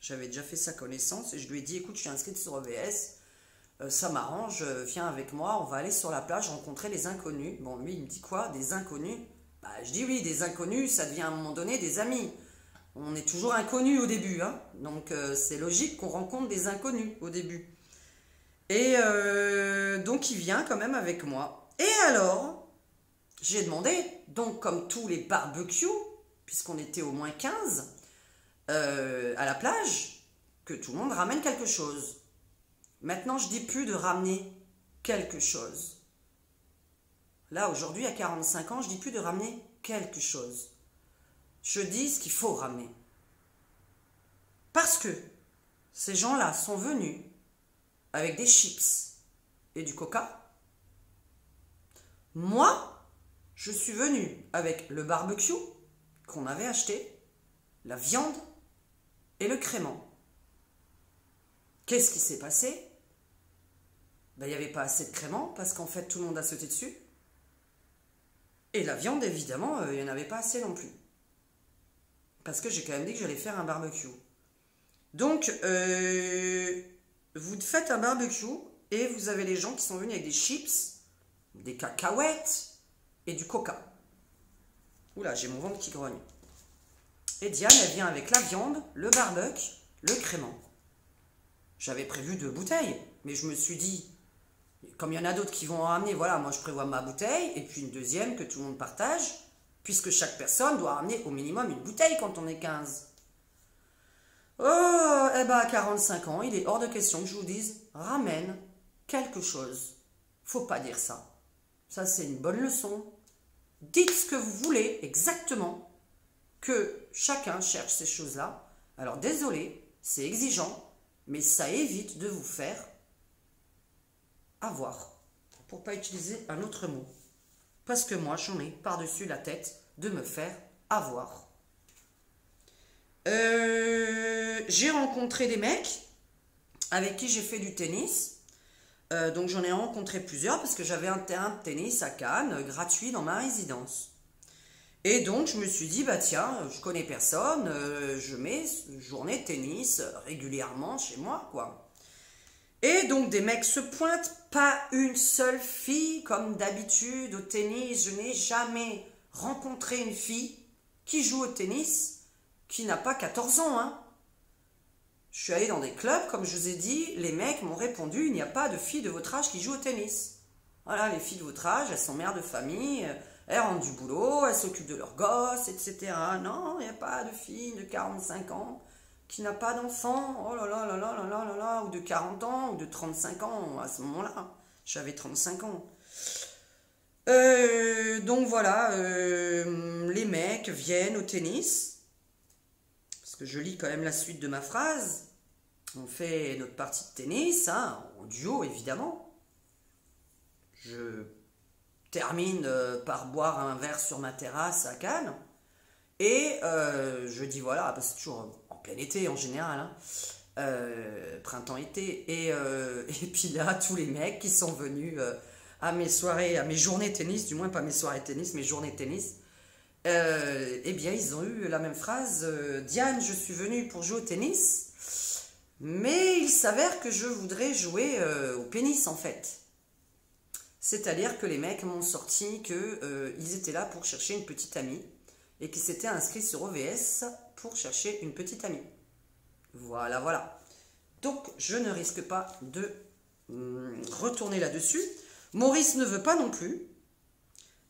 J'avais déjà fait sa connaissance et je lui ai dit, écoute, je suis inscrite sur O V S, euh, ça m'arrange, viens avec moi, on va aller sur la plage rencontrer les inconnus. Bon, lui, il me dit quoi? Des inconnus? Bah, je dis oui, des inconnus, ça devient à un moment donné des amis. on est toujours inconnu au début, hein, donc euh, c'est logique qu'on rencontre des inconnus au début. Et euh, donc il vient quand même avec moi. Et alors, j'ai demandé, donc comme tous les barbecues, puisqu'on était au moins quinze, euh, à la plage, que tout le monde ramène quelque chose. Maintenant, je dis plus de ramener quelque chose. Là, aujourd'hui, à quarante-cinq ans, je dis plus de ramener quelque chose. Je dis ce qu'il faut ramener. Parce que ces gens-là sont venus avec des chips et du coca. Moi, je suis venue avec le barbecue qu'on avait acheté, la viande et le crément. Qu'est-ce qui s'est passé? Ben, il n'y avait pas assez de crément parce qu'en fait, tout le monde a sauté dessus. Et la viande, évidemment, euh, il n'y en avait pas assez non plus. Parce que j'ai quand même dit que j'allais faire un barbecue. Donc, euh, vous faites un barbecue et vous avez les gens qui sont venus avec des chips, des cacahuètes et du coca. Oula, j'ai mon ventre qui grogne. Et Diane, elle vient avec la viande, le barbecue, le crément. J'avais prévu deux bouteilles, mais je me suis dit, comme il y en a d'autres qui vont en ramener, voilà, moi je prévois ma bouteille et puis une deuxième que tout le monde partage. Puisque chaque personne doit ramener au minimum une bouteille quand on est quinze. Oh, eh ben à quarante-cinq ans, il est hors de question que je vous dise, ramène quelque chose. Faut pas dire ça. Ça, c'est une bonne leçon. Dites ce que vous voulez exactement, que chacun cherche ces choses-là. Alors, désolé, c'est exigeant, mais ça évite de vous faire avoir. Pour pas utiliser un autre mot. Parce que moi, j'en ai par-dessus la tête de me faire avoir. Euh, j'ai rencontré des mecs avec qui j'ai fait du tennis. Euh, donc, j'en ai rencontré plusieurs parce que j'avais un terrain de tennis à Cannes, gratuit dans ma résidence. Et donc, je me suis dit, bah tiens, je connais personne, euh, je mets journée de tennis régulièrement chez moi, quoi. Et donc, des mecs se pointent, pas une seule fille, comme d'habitude, au tennis. Je n'ai jamais rencontré une fille qui joue au tennis, qui n'a pas quatorze ans. Hein. Je suis allée dans des clubs, comme je vous ai dit, les mecs m'ont répondu, il n'y a pas de filles de votre âge qui jouent au tennis. Voilà, les filles de votre âge, elles sont mères de famille, elles rentrent du boulot, elles s'occupent de leurs gosses, et cetera. Non, il n'y a pas de fille de quarante-cinq ans. Qui n'a pas d'enfant, oh là là là là là là là là, ou de quarante ans, ou de trente-cinq ans, à ce moment-là, j'avais trente-cinq ans. Euh, donc voilà, euh, les mecs viennent au tennis, parce que je lis quand même la suite de ma phrase, on fait notre partie de tennis, hein, en duo évidemment, je termine par boire un verre sur ma terrasse à Cannes, et euh, je dis voilà, parce que c'est toujours en plein été en général, hein. euh, printemps-été, et, euh, et puis là, tous les mecs qui sont venus euh, à mes soirées, à mes journées tennis, du moins pas mes soirées tennis, mes journées tennis, euh, eh bien ils ont eu la même phrase, euh, Diane, je suis venue pour jouer au tennis, mais il s'avère que je voudrais jouer euh, au pénis en fait. C'est-à-dire que les mecs m'ont sorti qu'ils euh, étaient là pour chercher une petite amie, et qui s'était inscrit sur O V S pour chercher une petite amie. Voilà, voilà. Donc, je ne risque pas de retourner là-dessus. Maurice ne veut pas non plus,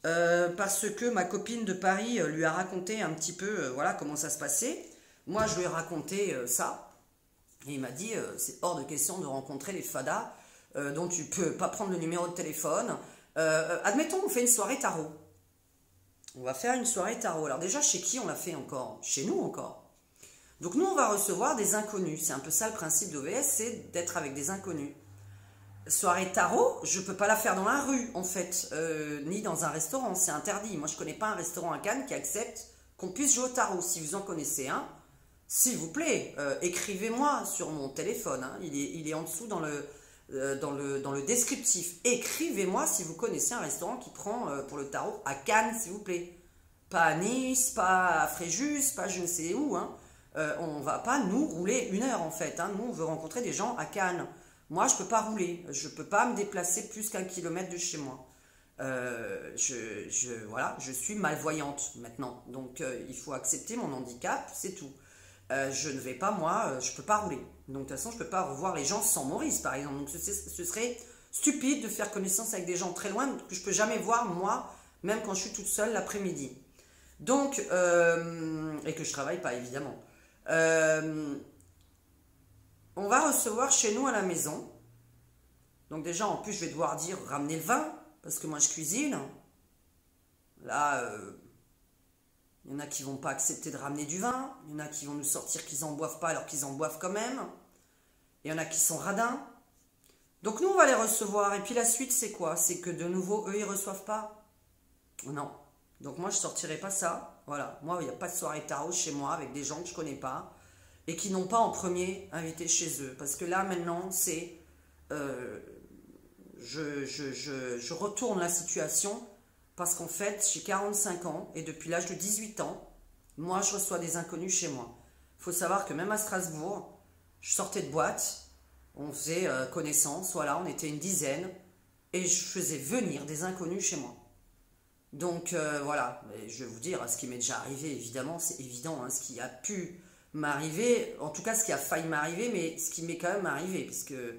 euh, parce que ma copine de Paris lui a raconté un petit peu euh, voilà, comment ça se passait. Moi, je lui ai raconté euh, ça, et il m'a dit, euh, c'est hors de question de rencontrer les fadas, euh, dont tu ne peux pas prendre le numéro de téléphone. Euh, admettons, on fait une soirée tarot. On va faire une soirée tarot. Alors déjà, chez qui on l'a fait encore? Chez nous encore. Donc nous, on va recevoir des inconnus. C'est un peu ça le principe d'O V S, c'est d'être avec des inconnus. Soirée tarot, je ne peux pas la faire dans la rue, en fait, euh, ni dans un restaurant, c'est interdit. Moi, je ne connais pas un restaurant à Cannes qui accepte qu'on puisse jouer au tarot. Si vous en connaissez un, s'il vous plaît, euh, écrivez-moi sur mon téléphone. Hein. Il est, il est en dessous dans le, euh, dans le, dans le descriptif. Écrivez-moi si vous connaissez un restaurant qui prend euh, pour le tarot à Cannes, s'il vous plaît. Pas à Nice, pas à Fréjus, pas je ne sais où. Hein. Euh, on ne va pas nous rouler une heure en fait. Hein. Nous, on veut rencontrer des gens à Cannes. Moi, je ne peux pas rouler. Je ne peux pas me déplacer plus qu'un kilomètre de chez moi. Euh, je, je, voilà, je suis malvoyante maintenant, donc euh, il faut accepter mon handicap, c'est tout. Euh, je ne vais pas, moi, euh, je ne peux pas rouler. Donc de toute façon, je ne peux pas revoir les gens sans Maurice, par exemple. Donc ce, ce serait stupide de faire connaissance avec des gens très loin que je ne peux jamais voir, moi, même quand je suis toute seule l'après-midi. Donc, euh, et que je ne travaille pas, évidemment. Euh, on va recevoir chez nous à la maison. Donc déjà, en plus, je vais devoir dire, ramener le vin. Parce que moi, je cuisine. Là, euh, il y en a qui ne vont pas accepter de ramener du vin. Il y en a qui vont nous sortir qu'ils n'en boivent pas alors qu'ils en boivent quand même. Il y en a qui sont radins. Donc, nous, on va les recevoir. Et puis, la suite, c'est quoi? C'est que de nouveau, eux, ils ne reçoivent pas. Non. Donc, moi, je ne sortirai pas ça. Voilà. Moi, il n'y a pas de soirée tarot chez moi avec des gens que je ne connais pas et qui n'ont pas en premier invité chez eux. Parce que là, maintenant, c'est... Euh, Je, je, je, je retourne la situation parce qu'en fait, j'ai quarante-cinq ans et depuis l'âge de dix-huit ans, moi, je reçois des inconnus chez moi. Il faut savoir que même à Strasbourg, je sortais de boîte, on faisait euh, connaissance, voilà, on était une dizaine et je faisais venir des inconnus chez moi. Donc, euh, voilà, et je vais vous dire, ce qui m'est déjà arrivé, évidemment, c'est évident, hein, ce qui a pu m'arriver, en tout cas, ce qui a failli m'arriver, mais ce qui m'est quand même arrivé, parce que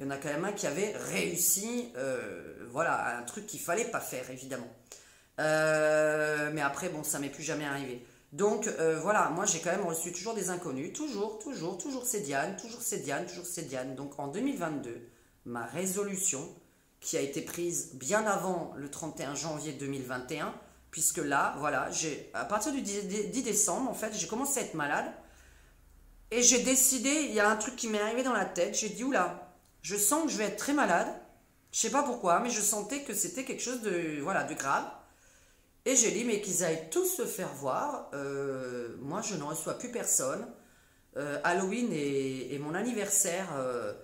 il y en a quand même un qui avait réussi, euh, voilà, un truc qu'il ne fallait pas faire, évidemment. Euh, mais après, bon, ça ne m'est plus jamais arrivé. Donc, euh, voilà, moi, j'ai quand même reçu toujours des inconnus. Toujours, toujours, toujours, c'est Diane, toujours, c'est Diane, toujours, c'est Diane. Donc, en deux mille vingt-deux, ma résolution, qui a été prise bien avant le trente et un janvier deux mille vingt et un, puisque là, voilà, j'ai à partir du dix décembre, en fait, j'ai commencé à être malade. Et j'ai décidé, il y a un truc qui m'est arrivé dans la tête, j'ai dit, oula, je sens que je vais être très malade, je sais pas pourquoi, mais je sentais que c'était quelque chose de, voilà, de grave. Et j'ai dit, mais qu'ils aillent tous se faire voir, euh, moi je ne reçois plus personne. Euh, Halloween et, et mon anniversaire, euh,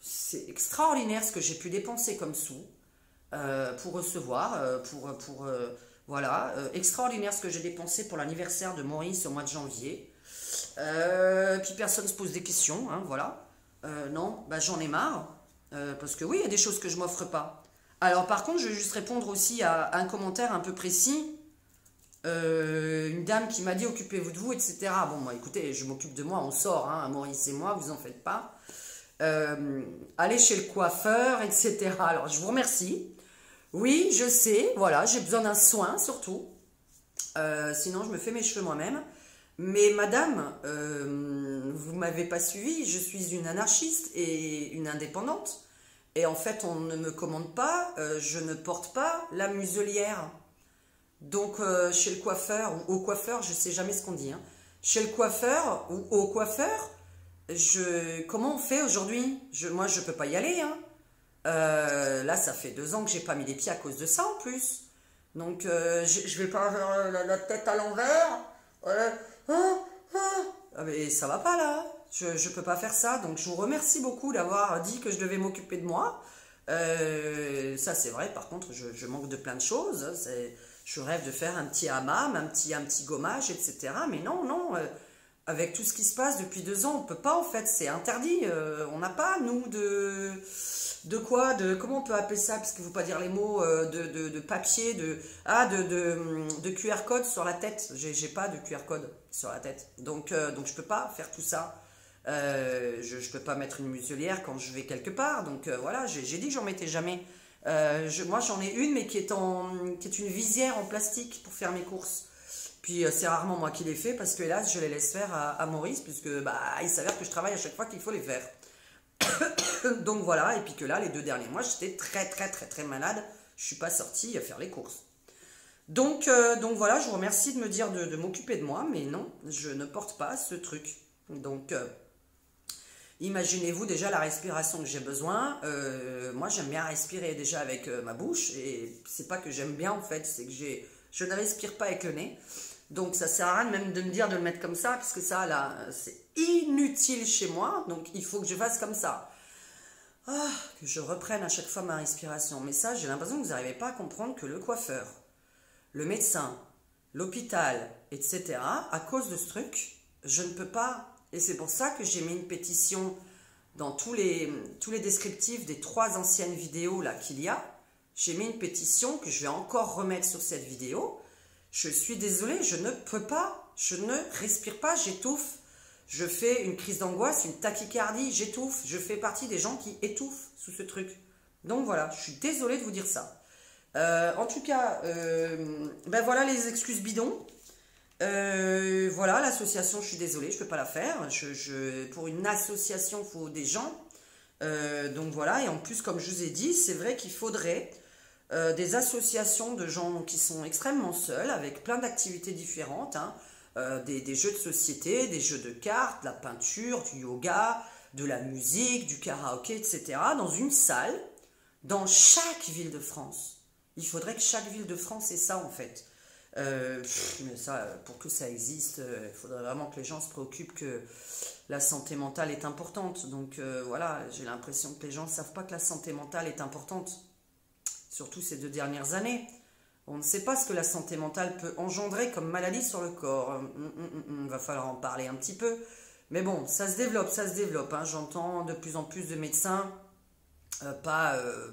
c'est extraordinaire ce que j'ai pu dépenser comme sous euh, pour recevoir, euh, pour, pour euh, voilà, euh, extraordinaire ce que j'ai dépensé pour l'anniversaire de Maurice au mois de janvier. Euh, puis personne ne se pose des questions, hein, voilà. Euh, non, bah, j'en ai marre, euh, parce que oui, il y a des choses que je m'offre pas. Alors par contre, je vais juste répondre aussi à un commentaire un peu précis, euh, une dame qui m'a dit « occupez-vous de vous », et cetera. Bon, moi, bah, écoutez, je m'occupe de moi, on sort, hein, Maurice et moi, vous en faites pas. Euh, allez chez le coiffeur, et cetera. Alors, je vous remercie. Oui, je sais, voilà, j'ai besoin d'un soin, surtout. Euh, sinon, je me fais mes cheveux moi-même. Mais madame, euh, vous ne m'avez pas suivi, je suis une anarchiste et une indépendante. Et en fait, on ne me commande pas, euh, je ne porte pas la muselière. Donc, euh, chez le coiffeur ou au coiffeur, je ne sais jamais ce qu'on dit. Hein. Chez le coiffeur ou au coiffeur, je, comment on fait aujourd'hui? Moi, je ne peux pas y aller. Hein. Euh, là, ça fait deux ans que je n'ai pas mis les pieds à cause de ça en plus. Donc, euh, je ne vais pas avoir la, la tête à l'envers. Voilà. Ah, ah, mais ça va pas là, je, je peux pas faire ça, donc je vous remercie beaucoup d'avoir dit que je devais m'occuper de moi, euh, ça c'est vrai, par contre je, je manque de plein de choses, je rêve de faire un petit hammam, un petit, un petit gommage, et cetera, mais non, non, euh, avec tout ce qui se passe depuis deux ans, on peut pas en fait, c'est interdit, euh, on n'a pas nous de, de quoi, de comment on peut appeler ça, parce qu'il ne faut pas dire les mots, euh, de, de, de papier, de, ah, de, de, de Q R code sur la tête, j'ai pas de Q R code sur la tête, donc, euh, donc je peux pas faire tout ça, euh, je, je peux pas mettre une muselière quand je vais quelque part, donc euh, voilà, j'ai dit que j'en mettais jamais, euh, je, moi j'en ai une mais qui est, en, qui est une visière en plastique pour faire mes courses, puis euh, c'est rarement moi qui les fais parce que hélas je les laisse faire à, à Maurice, puisque bah, il s'avère que je travaille à chaque fois qu'il faut les faire, donc voilà, et puis que là les deux derniers mois j'étais très très très très malade, je suis pas sortie faire les courses. Donc, euh, donc voilà, je vous remercie de me dire de, de m'occuper de moi, mais non, je ne porte pas ce truc. Donc, euh, imaginez-vous déjà la respiration que j'ai besoin. Euh, moi, j'aime bien respirer déjà avec euh, ma bouche, et c'est pas que j'aime bien en fait, c'est que j'ai, je ne respire pas avec le nez. Donc, ça sert à rien même de me dire de le mettre comme ça, parce que ça, là, c'est inutile chez moi. Donc, il faut que je fasse comme ça. Ah, que je reprenne à chaque fois ma respiration. Mais ça, j'ai l'impression que vous n'arrivez pas à comprendre que le coiffeur, le médecin, l'hôpital, et cetera, à cause de ce truc, je ne peux pas. Et c'est pour ça que j'ai mis une pétition dans tous les, tous les descriptifs des trois anciennes vidéos là qu'il y a. J'ai mis une pétition que je vais encore remettre sur cette vidéo. Je suis désolée, je ne peux pas, je ne respire pas, j'étouffe. Je fais une crise d'angoisse, une tachycardie, j'étouffe. Je fais partie des gens qui étouffent sous ce truc. Donc voilà, je suis désolée de vous dire ça. Euh, en tout cas, euh, ben voilà les excuses bidons. Euh, voilà, l'association, je suis désolée, je ne peux pas la faire. Je, je, pour une association, il faut des gens. Euh, donc voilà, et en plus, comme je vous ai dit, c'est vrai qu'il faudrait euh, des associations de gens qui sont extrêmement seuls, avec plein d'activités différentes, hein, euh, des, des jeux de société, des jeux de cartes, de la peinture, du yoga, de la musique, du karaoké, et cetera, dans une salle, dans chaque ville de France. Il faudrait que chaque ville de France ait ça, en fait. Euh, pff, mais ça, pour que ça existe, il euh, faudrait vraiment que les gens se préoccupent que la santé mentale est importante. Donc euh, voilà, j'ai l'impression que les gens ne savent pas que la santé mentale est importante, surtout ces deux dernières années. On ne sait pas ce que la santé mentale peut engendrer comme maladie sur le corps. Il va falloir en parler un petit peu. Mais bon, ça se développe, ça se développe. Hein. J'entends de plus en plus de médecins, euh, pas... Euh,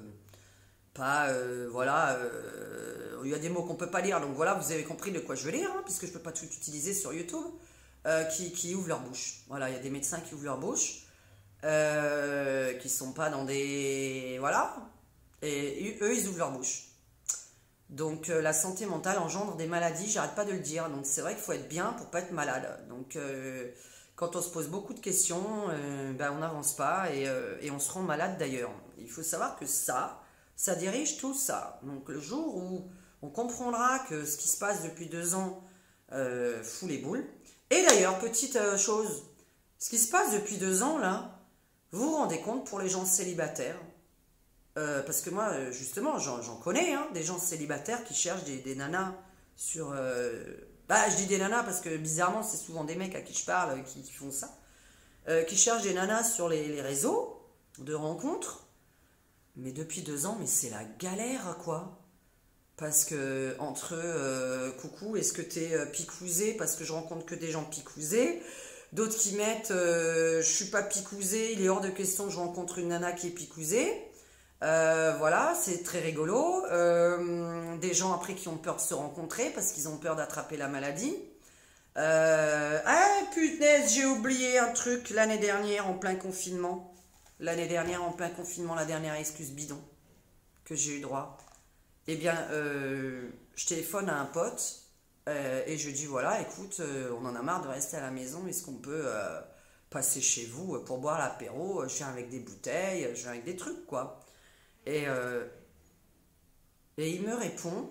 pas euh, voilà... Euh, il y a des mots qu'on ne peut pas lire, donc voilà, vous avez compris de quoi je veux lire, hein, puisque je ne peux pas tout utiliser sur YouTube, euh, qui, qui ouvrent leur bouche. Voilà, il y a des médecins qui ouvrent leur bouche, euh, qui ne sont pas dans des... Voilà, et eux, ils ouvrent leur bouche. Donc, euh, la santé mentale engendre des maladies, j'arrête pas de le dire, donc c'est vrai qu'il faut être bien pour ne pas être malade. Donc, euh, quand on se pose beaucoup de questions, euh, ben, on n'avance pas, et, euh, et on se rend malade d'ailleurs. Il faut savoir que ça, ça dirige tout ça. Donc, le jour où... on comprendra que ce qui se passe depuis deux ans euh, fout les boules. Et d'ailleurs, petite euh, chose, ce qui se passe depuis deux ans, là, vous vous rendez compte pour les gens célibataires, euh, parce que moi, justement, j'en connais, hein, des gens célibataires qui cherchent des, des nanas sur... Euh, bah, je dis des nanas parce que, bizarrement, c'est souvent des mecs à qui je parle qui, qui font ça, euh, qui cherchent des nanas sur les, les réseaux de rencontres. Mais depuis deux ans, mais c'est la galère, quoi. Parce que, entre euh, coucou, est-ce que t'es euh, picousé? Parce que je rencontre que des gens picousés. D'autres qui mettent, euh, je suis pas picousé, il est hors de question que je rencontre une nana qui est picousée. Euh, voilà, c'est très rigolo. Euh, des gens après qui ont peur de se rencontrer parce qu'ils ont peur d'attraper la maladie. Euh, ah, punaise, j'ai oublié un truc l'année dernière en plein confinement. L'année dernière en plein confinement, la dernière excuse bidon que j'ai eu droit. Eh bien, euh, je téléphone à un pote euh, et je dis, voilà, écoute, euh, on en a marre de rester à la maison, est-ce qu'on peut euh, passer chez vous pour boire l'apéro? Je viens avec des bouteilles, je viens avec des trucs, quoi. Et, euh, et il me répond,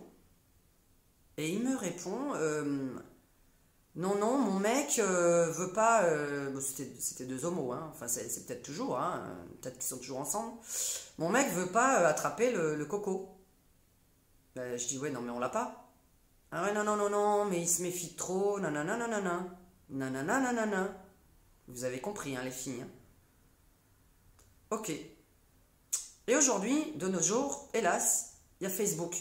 et il me répond, euh, non, non, mon mec euh, veut pas... Euh, bon, c'était deux homos, hein, enfin, c'est peut-être toujours, hein, peut-être qu'ils sont toujours ensemble. Mon mec veut pas euh, attraper le, le coco. Ben, je dis, ouais, non, mais on l'a pas. Ah ouais, non, non, non, non, mais il se méfie trop, nanana, nanana, nanana, nanana. Vous avez compris, hein, les filles. Hein. Ok. Et aujourd'hui, de nos jours, hélas, il y a Facebook.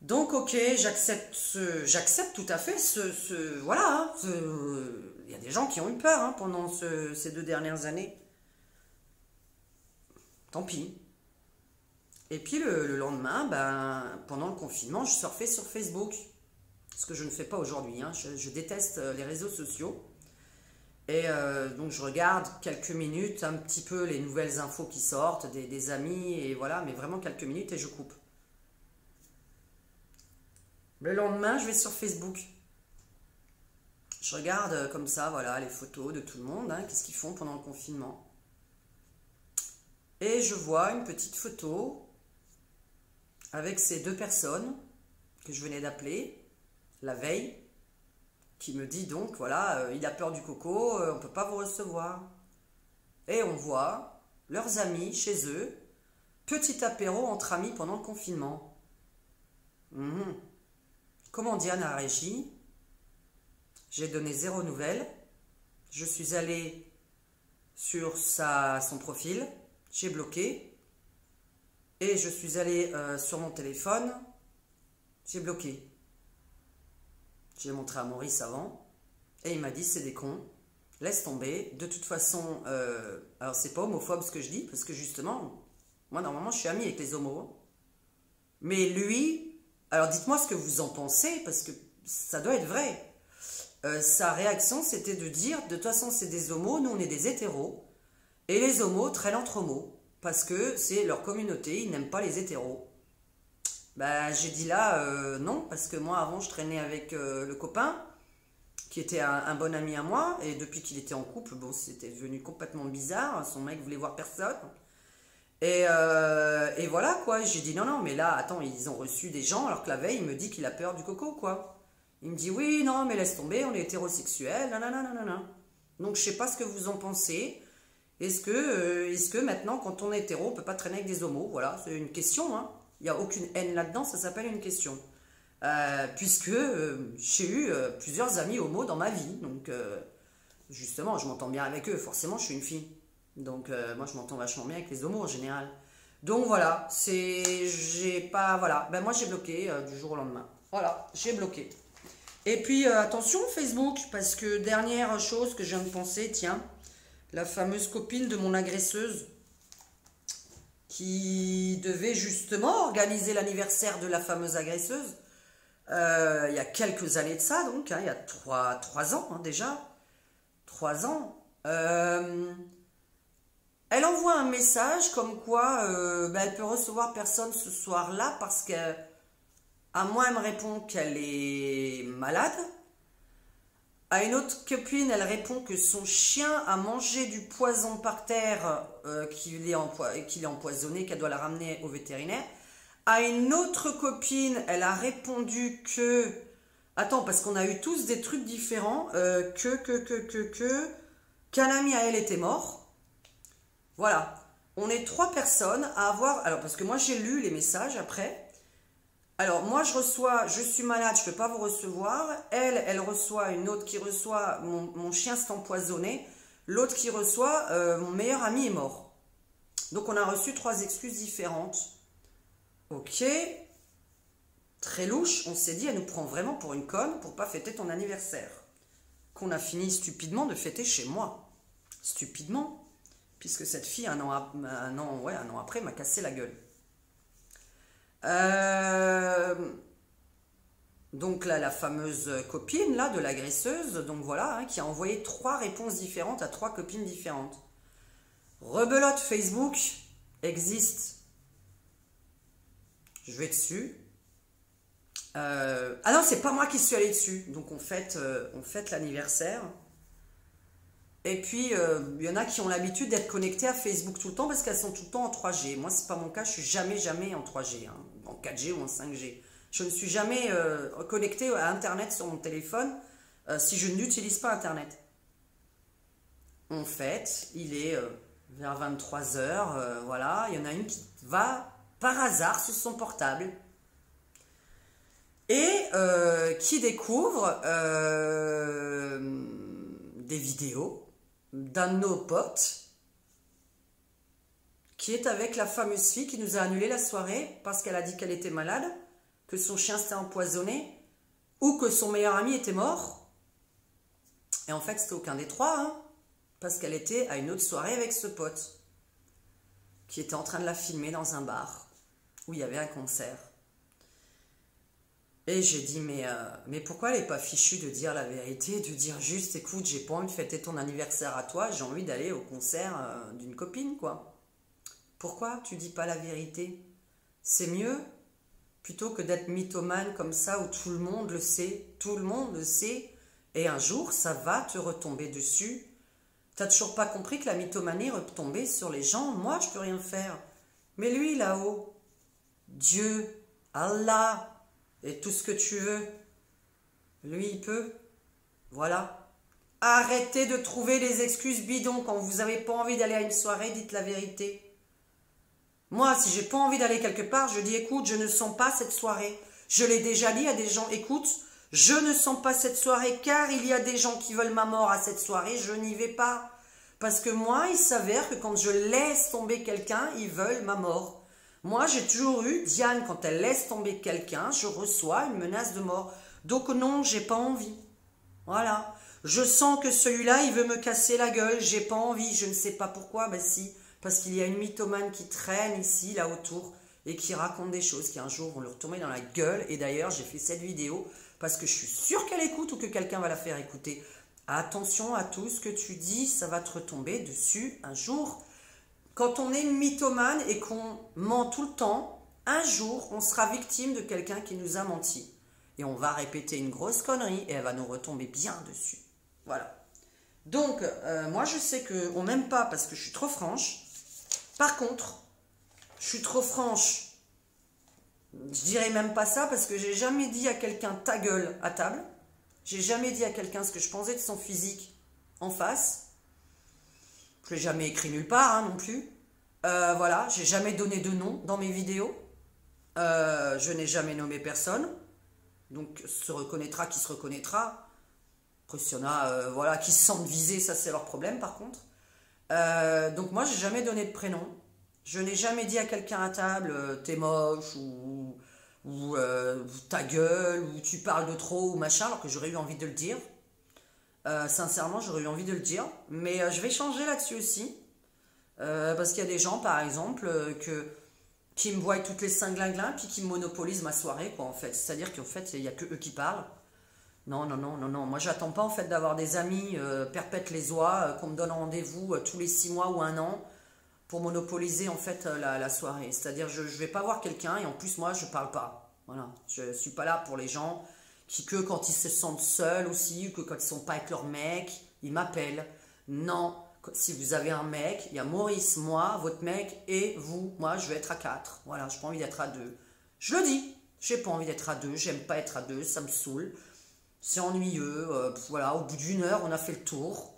Donc, ok, j'accepte ce, j'accepte tout à fait ce, ce voilà, il hein, y a des gens qui ont eu peur hein, pendant ce, ces deux dernières années. Tant pis. Et puis le, le lendemain, ben, pendant le confinement, je surfais sur Facebook. Ce que je ne fais pas aujourd'hui. Hein. Je, je déteste les réseaux sociaux. Et euh, donc je regarde quelques minutes, un petit peu les nouvelles infos qui sortent, des, des amis, et voilà. Mais vraiment quelques minutes et je coupe. Le lendemain, je vais sur Facebook. Je regarde comme ça, voilà, les photos de tout le monde. Hein, qu'est-ce qu'ils font pendant le confinement. Et je vois une petite photo... avec ces deux personnes que je venais d'appeler la veille, qui me dit donc, voilà, euh, il a peur du coco, euh, on ne peut pas vous recevoir. Et on voit leurs amis chez eux, petit apéro entre amis pendant le confinement. Mmh. Comment Diane a réagi? J'ai donné zéro nouvelle. Je suis allée sur sa, son profil, j'ai bloqué. Et je suis allée euh, sur mon téléphone, j'ai bloqué. J'ai montré à Maurice avant, et il m'a dit c'est des cons, laisse tomber. De toute façon, euh, alors c'est pas homophobe ce que je dis, parce que justement, Moi, normalement, je suis amie avec les homos. Mais lui, alors dites-moi ce que vous en pensez, parce que ça doit être vrai. Euh, sa réaction, c'était de dire, de toute façon, c'est des homos, nous, on est des hétéros. Et les homos traînent entre homos, parce que c'est leur communauté, ils n'aiment pas les hétéros. Ben, j'ai dit là, euh, non, parce que moi, avant, je traînais avec euh, le copain, qui était un, un bon ami à moi, et depuis qu'il était en couple, bon, c'était devenu complètement bizarre, son mec voulait voir personne, et, euh, et voilà, quoi, j'ai dit non, non, mais là, attends, ils ont reçu des gens, alors que la veille, il me dit qu'il a peur du coco, quoi, il me dit, oui, non, mais laisse tomber, on est hétérosexuels, nanana, nanana, donc je sais pas ce que vous en pensez, est-ce que, euh, est-ce que maintenant, quand on est hétéro, on peut pas traîner avec des homos, voilà, c'est une question, hein, il n'y a aucune haine là-dedans, ça s'appelle une question. Euh, puisque euh, j'ai eu euh, plusieurs amis homo dans ma vie, donc euh, justement je m'entends bien avec eux, forcément je suis une fille, donc euh, moi je m'entends vachement bien avec les homos en général, donc voilà, c'est, j'ai pas, voilà, ben moi j'ai bloqué euh, du jour au lendemain, voilà, j'ai bloqué, et puis euh, attention Facebook, parce que dernière chose que je viens de penser, tiens, la fameuse copine de mon agresseuse, qui devait justement organiser l'anniversaire de la fameuse agresseuse, Euh, il y a quelques années de ça, donc, hein, il y a trois ans hein, déjà, trois ans, euh, elle envoie un message comme quoi euh, ben, elle peut recevoir personne ce soir-là parce qu'à moi, elle me répond qu'elle est malade, à une autre copine, elle répond que son chien a mangé du poison par terre, euh, qu'il est empo- qu'il est empoisonné, qu'elle doit la ramener au vétérinaire. À une autre copine, elle a répondu que... Attends, parce qu'on a eu tous des trucs différents. Euh, que, que, que, que, que... Qu'un ami à elle était mort. Voilà. On est trois personnes à avoir... Alors, parce que moi, j'ai lu les messages après. Alors, moi, je reçois... Je suis malade, je ne peux pas vous recevoir. Elle, elle reçoit une autre qui reçoit... Mon, mon chien s'est empoisonné. L'autre qui reçoit... Euh, mon meilleur ami est mort. Donc, on a reçu trois excuses différentes. Ok, très louche, on s'est dit, elle nous prend vraiment pour une conne pour pas fêter ton anniversaire. Qu'on a fini stupidement de fêter chez moi. Stupidement, puisque cette fille, un an, a, un an, ouais, un an après, m'a cassé la gueule. Euh, donc là, la fameuse copine là, de l'agresseuse, donc voilà, hein, qui a envoyé trois réponses différentes à trois copines différentes. Rebelote Facebook existe. Je vais dessus. Euh, ah non, c'est pas moi qui suis allée dessus. Donc on fête, euh, on fête l'anniversaire. Et puis, il euh, y en a qui ont l'habitude d'être connectés à Facebook tout le temps parce qu'elles sont tout le temps en trois G. Moi, c'est pas mon cas. Je suis jamais, jamais en trois G. Hein, en quatre G ou en cinq G. Je ne suis jamais euh, connectée à Internet sur mon téléphone euh, si je n'utilise pas Internet. On fête. Il est euh, vers vingt-trois heures. Euh, voilà. Il y en a une qui va... par hasard sur son portable, et euh, qui découvre euh, des vidéos d'un de nos potes qui est avec la fameuse fille qui nous a annulé la soirée parce qu'elle a dit qu'elle était malade, que son chien s'était empoisonné, ou que son meilleur ami était mort. Et en fait, c'était aucun des trois, hein, parce qu'elle était à une autre soirée avec ce pote, qui était en train de la filmer dans un bar, où il y avait un concert. Et j'ai dit, mais, euh, mais pourquoi elle n'est pas fichue de dire la vérité, de dire juste, écoute, j'ai pas envie de fêter ton anniversaire à toi, j'ai envie d'aller au concert euh, d'une copine, quoi. Pourquoi tu dis pas la vérité? C'est mieux, plutôt que d'être mythomane comme ça, où tout le monde le sait, tout le monde le sait, et un jour, ça va te retomber dessus. T'as toujours pas compris que la mythomanie retombait sur les gens? Moi, je peux rien faire. Mais lui, là-haut, Dieu, Allah, et tout ce que tu veux, lui, il peut. Voilà. Arrêtez de trouver des excuses bidons. Quand vous n'avez pas envie d'aller à une soirée, dites la vérité. Moi, si j'ai pas envie d'aller quelque part, je dis, écoute, je ne sens pas cette soirée. Je l'ai déjà dit à des gens, écoute, je ne sens pas cette soirée car il y a des gens qui veulent ma mort à cette soirée, je n'y vais pas. Parce que moi, il s'avère que quand je laisse tomber quelqu'un, ils veulent ma mort. Moi, j'ai toujours eu, Diane, quand elle laisse tomber quelqu'un, je reçois une menace de mort. Donc non, j'ai pas envie. Voilà. Je sens que celui-là, il veut me casser la gueule, j'ai pas envie, je ne sais pas pourquoi. Ben si, parce qu'il y a une mythomane qui traîne ici, là autour, et qui raconte des choses qui un jour vont leur tomber dans la gueule. Et d'ailleurs, j'ai fait cette vidéo parce que je suis sûre qu'elle écoute ou que quelqu'un va la faire écouter. Attention à tout ce que tu dis, ça va te retomber dessus un jour. Quand on est mythomane et qu'on ment tout le temps, un jour, on sera victime de quelqu'un qui nous a menti. Et on va répéter une grosse connerie et elle va nous retomber bien dessus. Voilà. Donc, euh, moi, je sais qu'on n'aime pas parce que je suis trop franche. Par contre, je suis trop franche. Je dirais même pas ça parce que j'ai jamais dit à quelqu'un ta gueule à table. J'ai jamais dit à quelqu'un ce que je pensais de son physique en face. Je l'ai jamais écrit nulle part hein, non plus. Euh, voilà, j'ai jamais donné de nom dans mes vidéos. Euh, je n'ai jamais nommé personne. Donc, se reconnaîtra qui se reconnaîtra. Après, s'il y en a euh, voilà, qui se sentent visés, ça c'est leur problème par contre. Euh, donc moi, j'ai jamais donné de prénom. Je n'ai jamais dit à quelqu'un à table euh, t'es moche ou, ou euh, ta gueule ou tu parles de trop ou machin, alors que j'aurais eu envie de le dire. Euh, sincèrement, j'aurais eu envie de le dire. Mais euh, je vais changer là-dessus aussi. Euh, parce qu'il y a des gens, par exemple, euh, que, qui me voient toutes les cinglinglinglins puis qui monopolisent ma soirée, quoi, en fait. C'est-à-dire qu'en fait, il n'y a que eux qui parlent. Non, non, non, non, non. Moi, j'attends pas, en fait, d'avoir des amis euh, perpètes les oies, euh, qu'on me donne rendez-vous euh, tous les six mois ou un an pour monopoliser, en fait, euh, la, la soirée. C'est-à-dire, je ne vais pas voir quelqu'un et en plus, moi, je ne parle pas. Voilà. Je ne suis pas là pour les gens qui, que quand ils se sentent seuls aussi, ou que quand ils ne sont pas avec leur mec, ils m'appellent. Non, si vous avez un mec, il y a Maurice, moi, votre mec, et vous. Moi, je vais être à quatre. Voilà, je n'ai pas envie d'être à deux. Je le dis, je n'ai pas envie d'être à deux, j'aime pas être à deux, ça me saoule. C'est ennuyeux, euh, voilà, au bout d'une heure, on a fait le tour.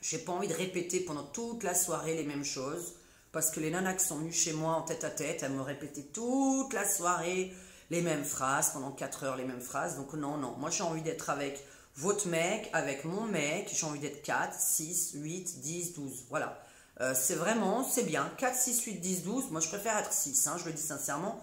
J'ai pas envie de répéter pendant toute la soirée les mêmes choses, parce que les nanas qui sont venues chez moi en tête à tête, elles me répétaient toute la soirée les mêmes phrases, pendant quatre heures les mêmes phrases. Donc non, non, moi j'ai envie d'être avec votre mec, avec mon mec, j'ai envie d'être quatre, six, huit, dix, douze, voilà. Euh, c'est vraiment, c'est bien, quatre, six, huit, dix, douze, moi je préfère être six, hein, je le dis sincèrement,